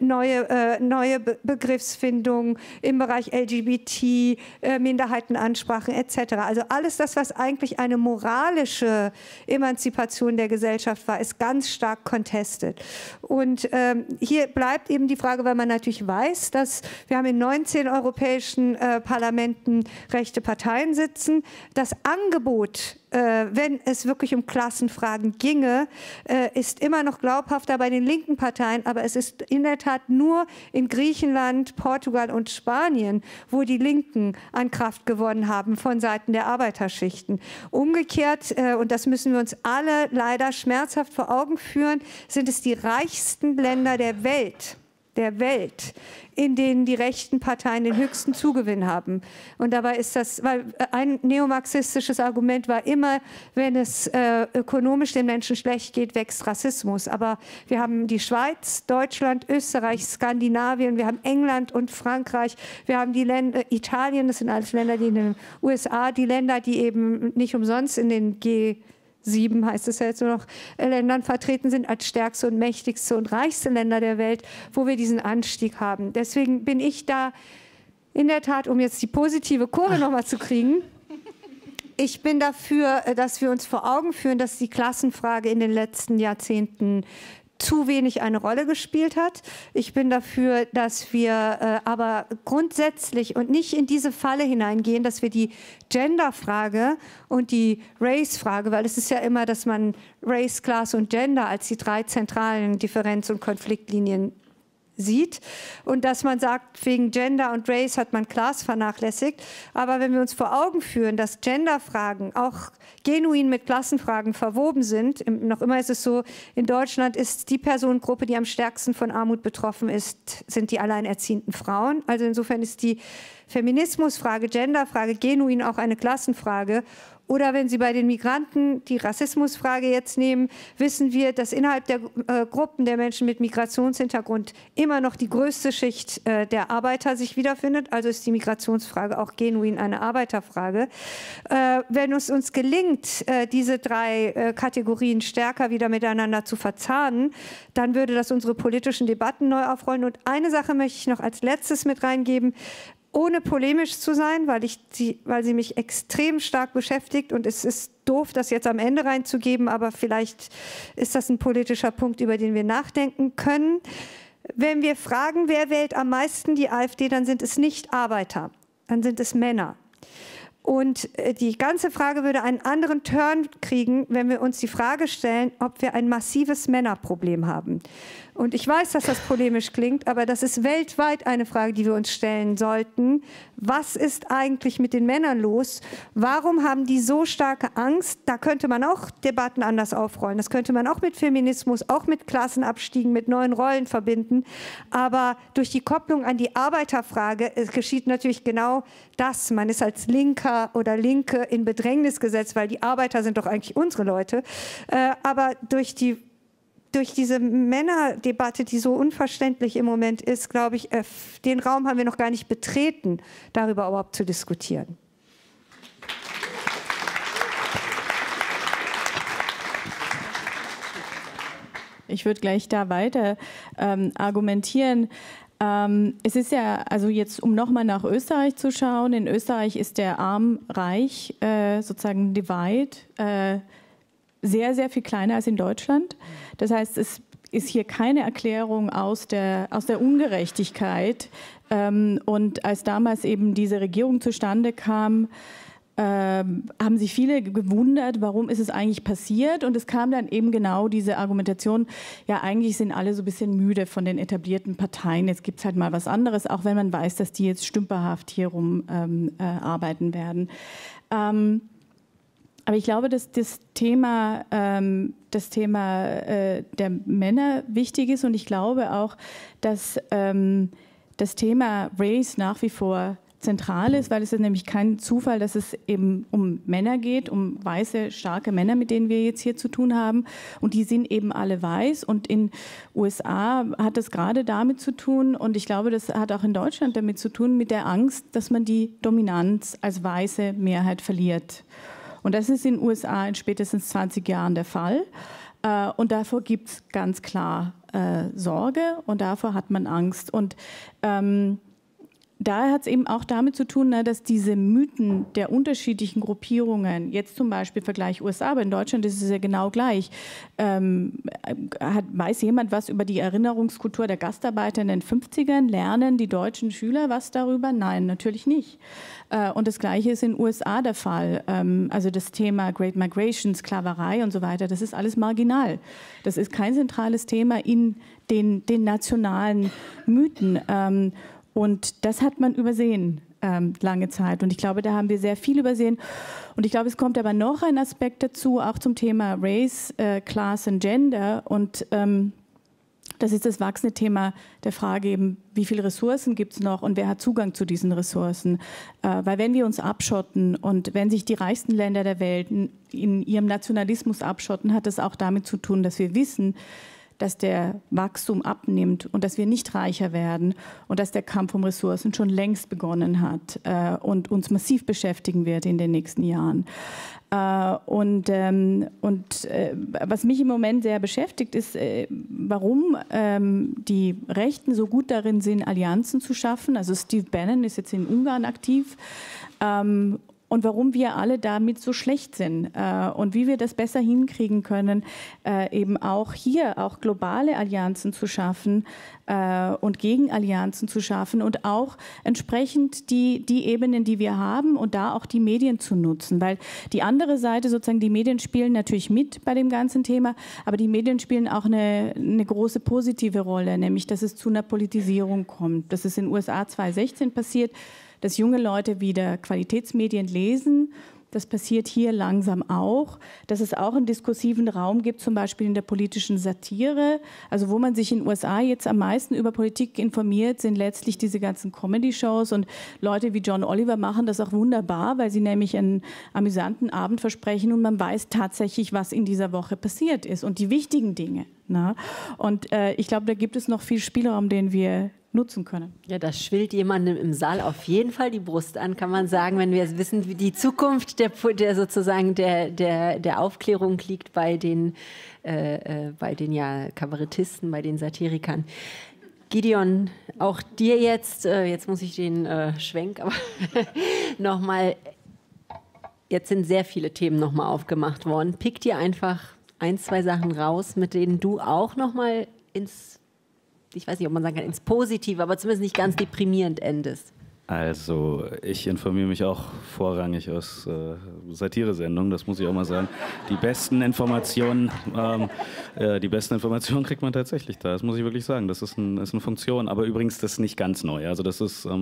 neue Begriffsfindungen im Bereich LGBT, Minderheitenansprachen etc. Also alles das, was eigentlich eine moralische Emanzipation der Gesellschaft war, ist ganz stark contested. Und hier bleibt eben die Frage, weil man natürlich weiß, dass wir haben in 19 europäischen Parlamenten rechte Parteien sitzen, das Angebot, wenn es wirklich um Klassenfragen ginge, ist immer noch glaubhafter bei den linken Parteien, aber es ist in der Tat nur in Griechenland, Portugal und Spanien, wo die Linken an Kraft gewonnen haben von Seiten der Arbeiterschichten. Umgekehrt, und das müssen wir uns alle leider schmerzhaft vor Augen führen, sind es die reichsten Länder der Welt, in denen die rechten Parteien den höchsten Zugewinn haben. Und dabei ist das, weil ein neomarxistisches Argument war immer, wenn es ökonomisch den Menschen schlecht geht, wächst Rassismus. Aber wir haben die Schweiz, Deutschland, Österreich, Skandinavien, wir haben England und Frankreich, wir haben die Länder, Italien, das sind alles Länder, die in den USA, die Länder, die eben nicht umsonst in den G7 heißt es ja jetzt nur noch, Ländern vertreten sind als stärkste und mächtigste und reichste Länder der Welt, wo wir diesen Anstieg haben. Deswegen bin ich da in der Tat, um jetzt die positive Kurve nochmal zu kriegen, Ich bin dafür, dass wir uns vor Augen führen, dass die Klassenfrage in den letzten Jahrzehnten zu wenig eine Rolle gespielt hat. Ich bin dafür, dass wir aber grundsätzlich und nicht in diese Falle hineingehen, dass wir die Genderfrage und die Race-Frage, weil es ist ja immer, dass man Race, Class und Gender als die drei zentralen Differenz- und Konfliktlinien sieht und dass man sagt, wegen Gender und Race hat man Class vernachlässigt. Aber wenn wir uns vor Augen führen, dass Genderfragen auch genuin mit Klassenfragen verwoben sind, noch immer ist es so, in Deutschland ist die Personengruppe, die am stärksten von Armut betroffen ist, sind die alleinerziehenden Frauen. Also insofern ist die Feminismusfrage, Genderfrage genuin auch eine Klassenfrage. Oder wenn Sie bei den Migranten die Rassismusfrage jetzt nehmen, wissen wir, dass innerhalb der Gruppen der Menschen mit Migrationshintergrund immer noch die größte Schicht der Arbeiter sich wiederfindet. Also ist die Migrationsfrage auch genuin eine Arbeiterfrage. Wenn es uns gelingt, diese drei Kategorien stärker wieder miteinander zu verzahnen, dann würde das unsere politischen Debatten neu aufrollen. Und eine Sache möchte ich noch als letztes mit reingeben. Ohne polemisch zu sein, weil sie mich extrem stark beschäftigt und es ist doof, das jetzt am Ende reinzugeben, aber vielleicht ist das ein politischer Punkt, über den wir nachdenken können. Wenn wir fragen, wer wählt am meisten die AfD, dann sind es nicht Arbeiter, dann sind es Männer. Und die ganze Frage würde einen anderen Turn kriegen, wenn wir uns die Frage stellen, ob wir ein massives Männerproblem haben. Und ich weiß, dass das polemisch klingt, aber das ist weltweit eine Frage, die wir uns stellen sollten. Was ist eigentlich mit den Männern los? Warum haben die so starke Angst? Da könnte man auch Debatten anders aufrollen. Das könnte man auch mit Feminismus, auch mit Klassenabstiegen, mit neuen Rollen verbinden. Aber durch die Kopplung an die Arbeiterfrage geschieht natürlich genau das. Man ist als Linker oder Linke in Bedrängnis gesetzt, weil die Arbeiter sind doch eigentlich unsere Leute. Aber durch diese Männerdebatte, die so unverständlich im Moment ist, glaube ich, den Raum haben wir noch gar nicht betreten, darüber überhaupt zu diskutieren. Ich würde gleich da weiter argumentieren. Es ist ja, also jetzt um nochmal nach Österreich zu schauen, in Österreich ist der Arm-Reich sozusagen Divide sehr, sehr viel kleiner als in Deutschland. Das heißt, es ist hier keine Erklärung aus der Ungerechtigkeit. Und als damals eben diese Regierung zustande kam, haben sich viele gewundert, warum ist es eigentlich passiert? Und es kam dann eben genau diese Argumentation, ja eigentlich sind alle so ein bisschen müde von den etablierten Parteien, jetzt gibt es halt mal was anderes, auch wenn man weiß, dass die jetzt stümperhaft hier rum arbeiten werden. Aber ich glaube, dass das Thema der Männer wichtig ist und ich glaube auch, dass das Thema Race nach wie vor zentral ist, weil es ist nämlich kein Zufall, dass es eben um Männer geht, um weiße, starke Männer, mit denen wir jetzt hier zu tun haben. Und die sind eben alle weiß. Und in USA hat es gerade damit zu tun, und ich glaube, das hat auch in Deutschland damit zu tun, mit der Angst, dass man die Dominanz als weiße Mehrheit verliert. Und das ist in den USA in spätestens 20 Jahren der Fall. Und davor gibt es ganz klar Sorge und davor hat man Angst. Und da hat es eben auch damit zu tun, dass diese Mythen der unterschiedlichen Gruppierungen, jetzt zum Beispiel Vergleich USA, aber in Deutschland ist es ja genau gleich. Weiß jemand was über die Erinnerungskultur der Gastarbeiter in den 50ern? Lernen die deutschen Schüler was darüber? Nein, natürlich nicht. Und das Gleiche ist in den USA der Fall. Also das Thema Great Migration, Sklaverei und so weiter, das ist alles marginal. Das ist kein zentrales Thema in den nationalen Mythen. Und das hat man übersehen lange Zeit. Und ich glaube, da haben wir sehr viel übersehen. Und ich glaube, es kommt aber noch ein Aspekt dazu, auch zum Thema Race, Class und Gender. Und das ist das wachsende Thema der Frage eben, wie viele Ressourcen gibt es noch und wer hat Zugang zu diesen Ressourcen? Weil wenn wir uns abschotten und wenn sich die reichsten Länder der Welt in ihrem Nationalismus abschotten, hat das auch damit zu tun, dass wir wissen, dass der Wachstum abnimmt und dass wir nicht reicher werden und dass der Kampf um Ressourcen schon längst begonnen hat und uns massiv beschäftigen wird in den nächsten Jahren. Was mich im Moment sehr beschäftigt, ist, warum die Rechten so gut darin sind, Allianzen zu schaffen. Also Steve Bannon ist jetzt in Ungarn aktiv und warum wir alle damit so schlecht sind und wie wir das besser hinkriegen können, eben auch hier auch globale Allianzen zu schaffen und Gegenallianzen zu schaffen und auch entsprechend die Ebenen, die wir haben und da auch die Medien zu nutzen. Weil die andere Seite sozusagen, die Medien spielen natürlich mit bei dem ganzen Thema, aber die Medien spielen auch eine große positive Rolle, nämlich dass es zu einer Politisierung kommt. Das ist in den USA 2016 passiert, dass junge Leute wieder Qualitätsmedien lesen. Das passiert hier langsam auch, dass es auch einen diskursiven Raum gibt, zum Beispiel in der politischen Satire. Also wo man sich in den USA jetzt am meisten über Politik informiert, sind letztlich diese ganzen Comedy-Shows. Und Leute wie John Oliver machen das auch wunderbar, weil sie nämlich einen amüsanten Abend versprechen und man weiß tatsächlich, was in dieser Woche passiert ist und die wichtigen Dinge. Na? Und ich glaube, da gibt es noch viel Spielraum, den wir nutzen können. Ja, das schwillt jemandem im Saal auf jeden Fall die Brust an, kann man sagen, wenn wir es wissen, wie die Zukunft der Aufklärung liegt bei den Kabarettisten, bei den Satirikern. Gideon, auch dir jetzt, jetzt muss ich den Schwenk nochmal, jetzt sind sehr viele Themen nochmal aufgemacht worden. Pick dir einfach ein, zwei Sachen raus, mit denen du auch nochmal ins, ich weiß nicht, ob man sagen kann, ins Positive, aber zumindest nicht ganz deprimierend endest. Also, ich informiere mich auch vorrangig aus Satire-Sendungen, das muss ich auch mal sagen. Die besten Informationen, kriegt man tatsächlich da, das muss ich wirklich sagen. Das ist, ist eine Funktion, aber übrigens, das ist nicht ganz neu. Also das ist, da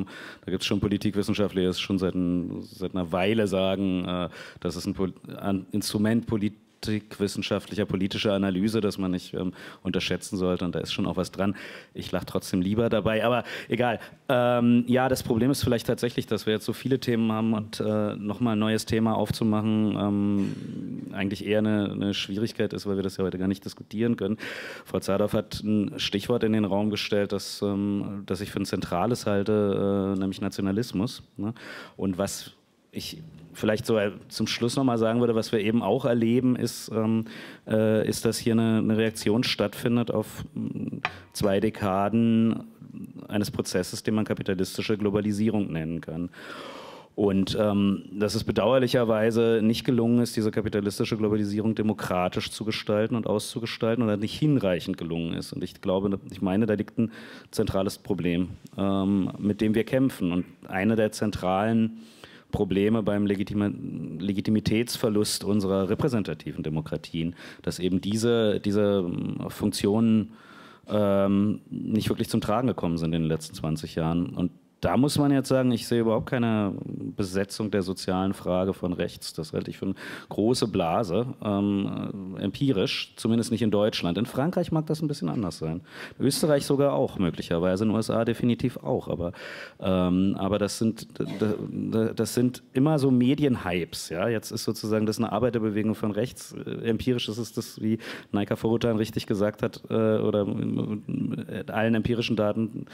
gibt es schon Politikwissenschaftler, die es schon seit einer Weile sagen, das ist ein Instrument wissenschaftlicher, politischer Analyse, dass man nicht unterschätzen sollte, und da ist schon auch was dran. Ich lache trotzdem lieber dabei, aber egal. Ja, das Problem ist vielleicht tatsächlich, dass wir jetzt so viele Themen haben und nochmal ein neues Thema aufzumachen, eigentlich eher eine Schwierigkeit ist, weil wir das ja heute gar nicht diskutieren können. Frau Zadoff hat ein Stichwort in den Raum gestellt, das ich für ein zentrales halte, nämlich Nationalismus, ne? Und was ich vielleicht so zum Schluss nochmal sagen würde, was wir eben auch erleben, ist, ist, dass hier eine Reaktion stattfindet auf zwei Dekaden eines Prozesses, den man kapitalistische Globalisierung nennen kann. Und dass es bedauerlicherweise nicht gelungen ist, diese kapitalistische Globalisierung demokratisch zu gestalten und auszugestalten, oder nicht hinreichend gelungen ist. Und ich glaube, ich meine, da liegt ein zentrales Problem, mit dem wir kämpfen. Und eine der zentralen Probleme beim Legitimitätsverlust unserer repräsentativen Demokratien, dass eben diese Funktionen nicht wirklich zum Tragen gekommen sind in den letzten 20 Jahren. Und da muss man jetzt sagen, ich sehe überhaupt keine Besetzung der sozialen Frage von rechts. Das halte ich für eine große Blase, empirisch, zumindest nicht in Deutschland. In Frankreich mag das ein bisschen anders sein. In Österreich sogar auch möglicherweise, in den USA definitiv auch. Aber das sind immer so Medienhypes. Ja? Jetzt ist sozusagen das eine Arbeiterbewegung von rechts. Empirisch ist es das, wie Naika Foroutan richtig gesagt hat, oder mit allen empirischen Daten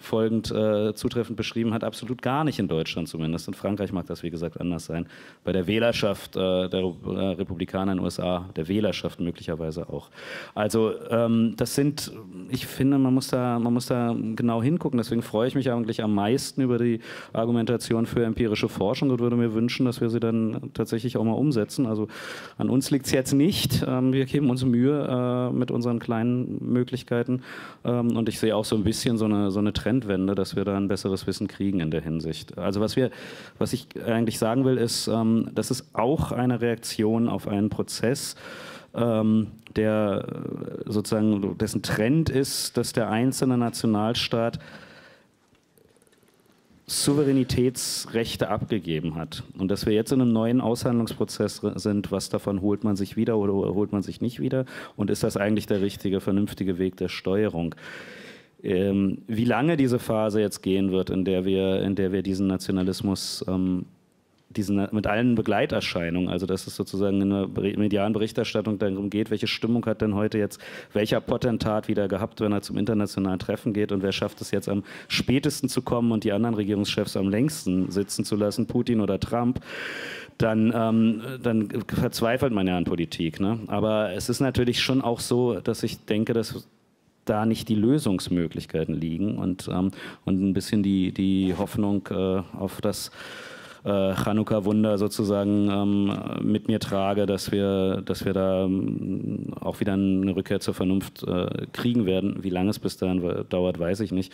folgend zutreffend beschrieben hat, absolut gar nicht in Deutschland zumindest. In Frankreich mag das, wie gesagt, anders sein. Bei der Wählerschaft der Republikaner in den USA, der Wählerschaft möglicherweise auch. Also das sind, ich finde, man muss da genau hingucken. Deswegen freue ich mich eigentlich am meisten über die Argumentation für empirische Forschung und würde mir wünschen, dass wir sie dann tatsächlich auch mal umsetzen. Also an uns liegt es jetzt nicht. Wir geben uns Mühe mit unseren kleinen Möglichkeiten. Und ich sehe auch so ein bisschen so eine Trendwende, dass wir da ein besseres Wissen kriegen in der Hinsicht. Also was ich eigentlich sagen will, ist, das ist auch eine Reaktion auf einen Prozess, der sozusagen, dessen Trend ist, dass der einzelne Nationalstaat Souveränitätsrechte abgegeben hat. Und dass wir jetzt in einem neuen Aushandlungsprozess sind, was davon holt man sich wieder oder holt man sich nicht wieder? Und ist das eigentlich der richtige, vernünftige Weg der Steuerung? Wie lange diese Phase jetzt gehen wird, in der wir diesen Nationalismus mit allen Begleiterscheinungen, also dass es sozusagen in der medialen Berichterstattung darum geht, welche Stimmung hat denn heute jetzt welcher Potentat wieder gehabt, wenn er zum internationalen Treffen geht, und wer schafft es jetzt am spätesten zu kommen und die anderen Regierungschefs am längsten sitzen zu lassen, Putin oder Trump, dann verzweifelt man ja an Politik, ne? Aber es ist natürlich schon auch so, dass ich denke, dass da nicht die Lösungsmöglichkeiten liegen, und ein bisschen die Hoffnung auf das Chanukka-Wunder sozusagen mit mir trage, dass wir da auch wieder eine Rückkehr zur Vernunft kriegen werden. Wie lange es bis dahin dauert, weiß ich nicht.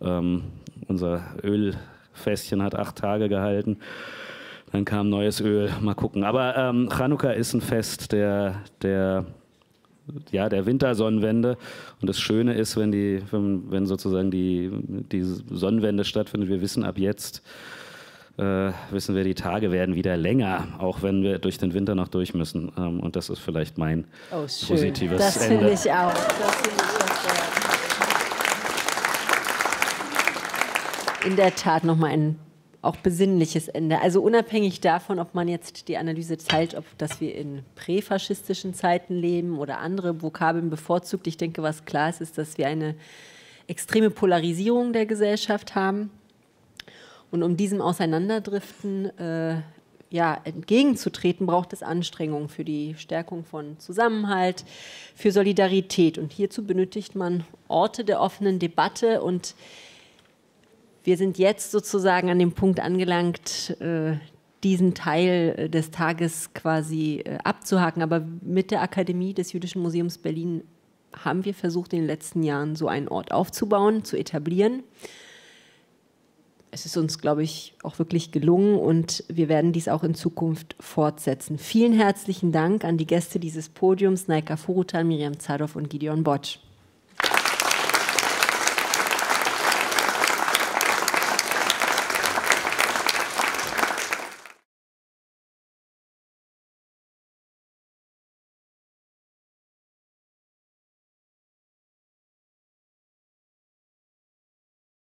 Unser Ölfässchen hat 8 Tage gehalten. Dann kam neues Öl, mal gucken. Aber Chanukka ist ein Fest der Wintersonnenwende. Und das Schöne ist, wenn sozusagen die Sonnenwende stattfindet, wir wissen ab jetzt, die Tage werden wieder länger, auch wenn wir durch den Winter noch durch müssen. Und das ist vielleicht mein positives Ende. Das finde ich auch. In der Tat nochmal ein auch besinnliches Ende. Also unabhängig davon, ob man jetzt die Analyse teilt, ob dass wir in präfaschistischen Zeiten leben oder andere Vokabeln bevorzugt. Ich denke, was klar ist, ist, dass wir eine extreme Polarisierung der Gesellschaft haben. Und um diesem Auseinanderdriften entgegenzutreten, braucht es Anstrengungen für die Stärkung von Zusammenhalt, für Solidarität. Und hierzu benötigt man Orte der offenen Debatte. Und wir sind jetzt sozusagen an dem Punkt angelangt, diesen Teil des Tages quasi abzuhaken. Aber mit der Akademie des Jüdischen Museums Berlin haben wir versucht, in den letzten Jahren so einen Ort aufzubauen, zu etablieren. Es ist uns, glaube ich, auch wirklich gelungen und wir werden dies auch in Zukunft fortsetzen. Vielen herzlichen Dank an die Gäste dieses Podiums, Naika Foroutan, Mirjam Zadoff und Gideon Botsch.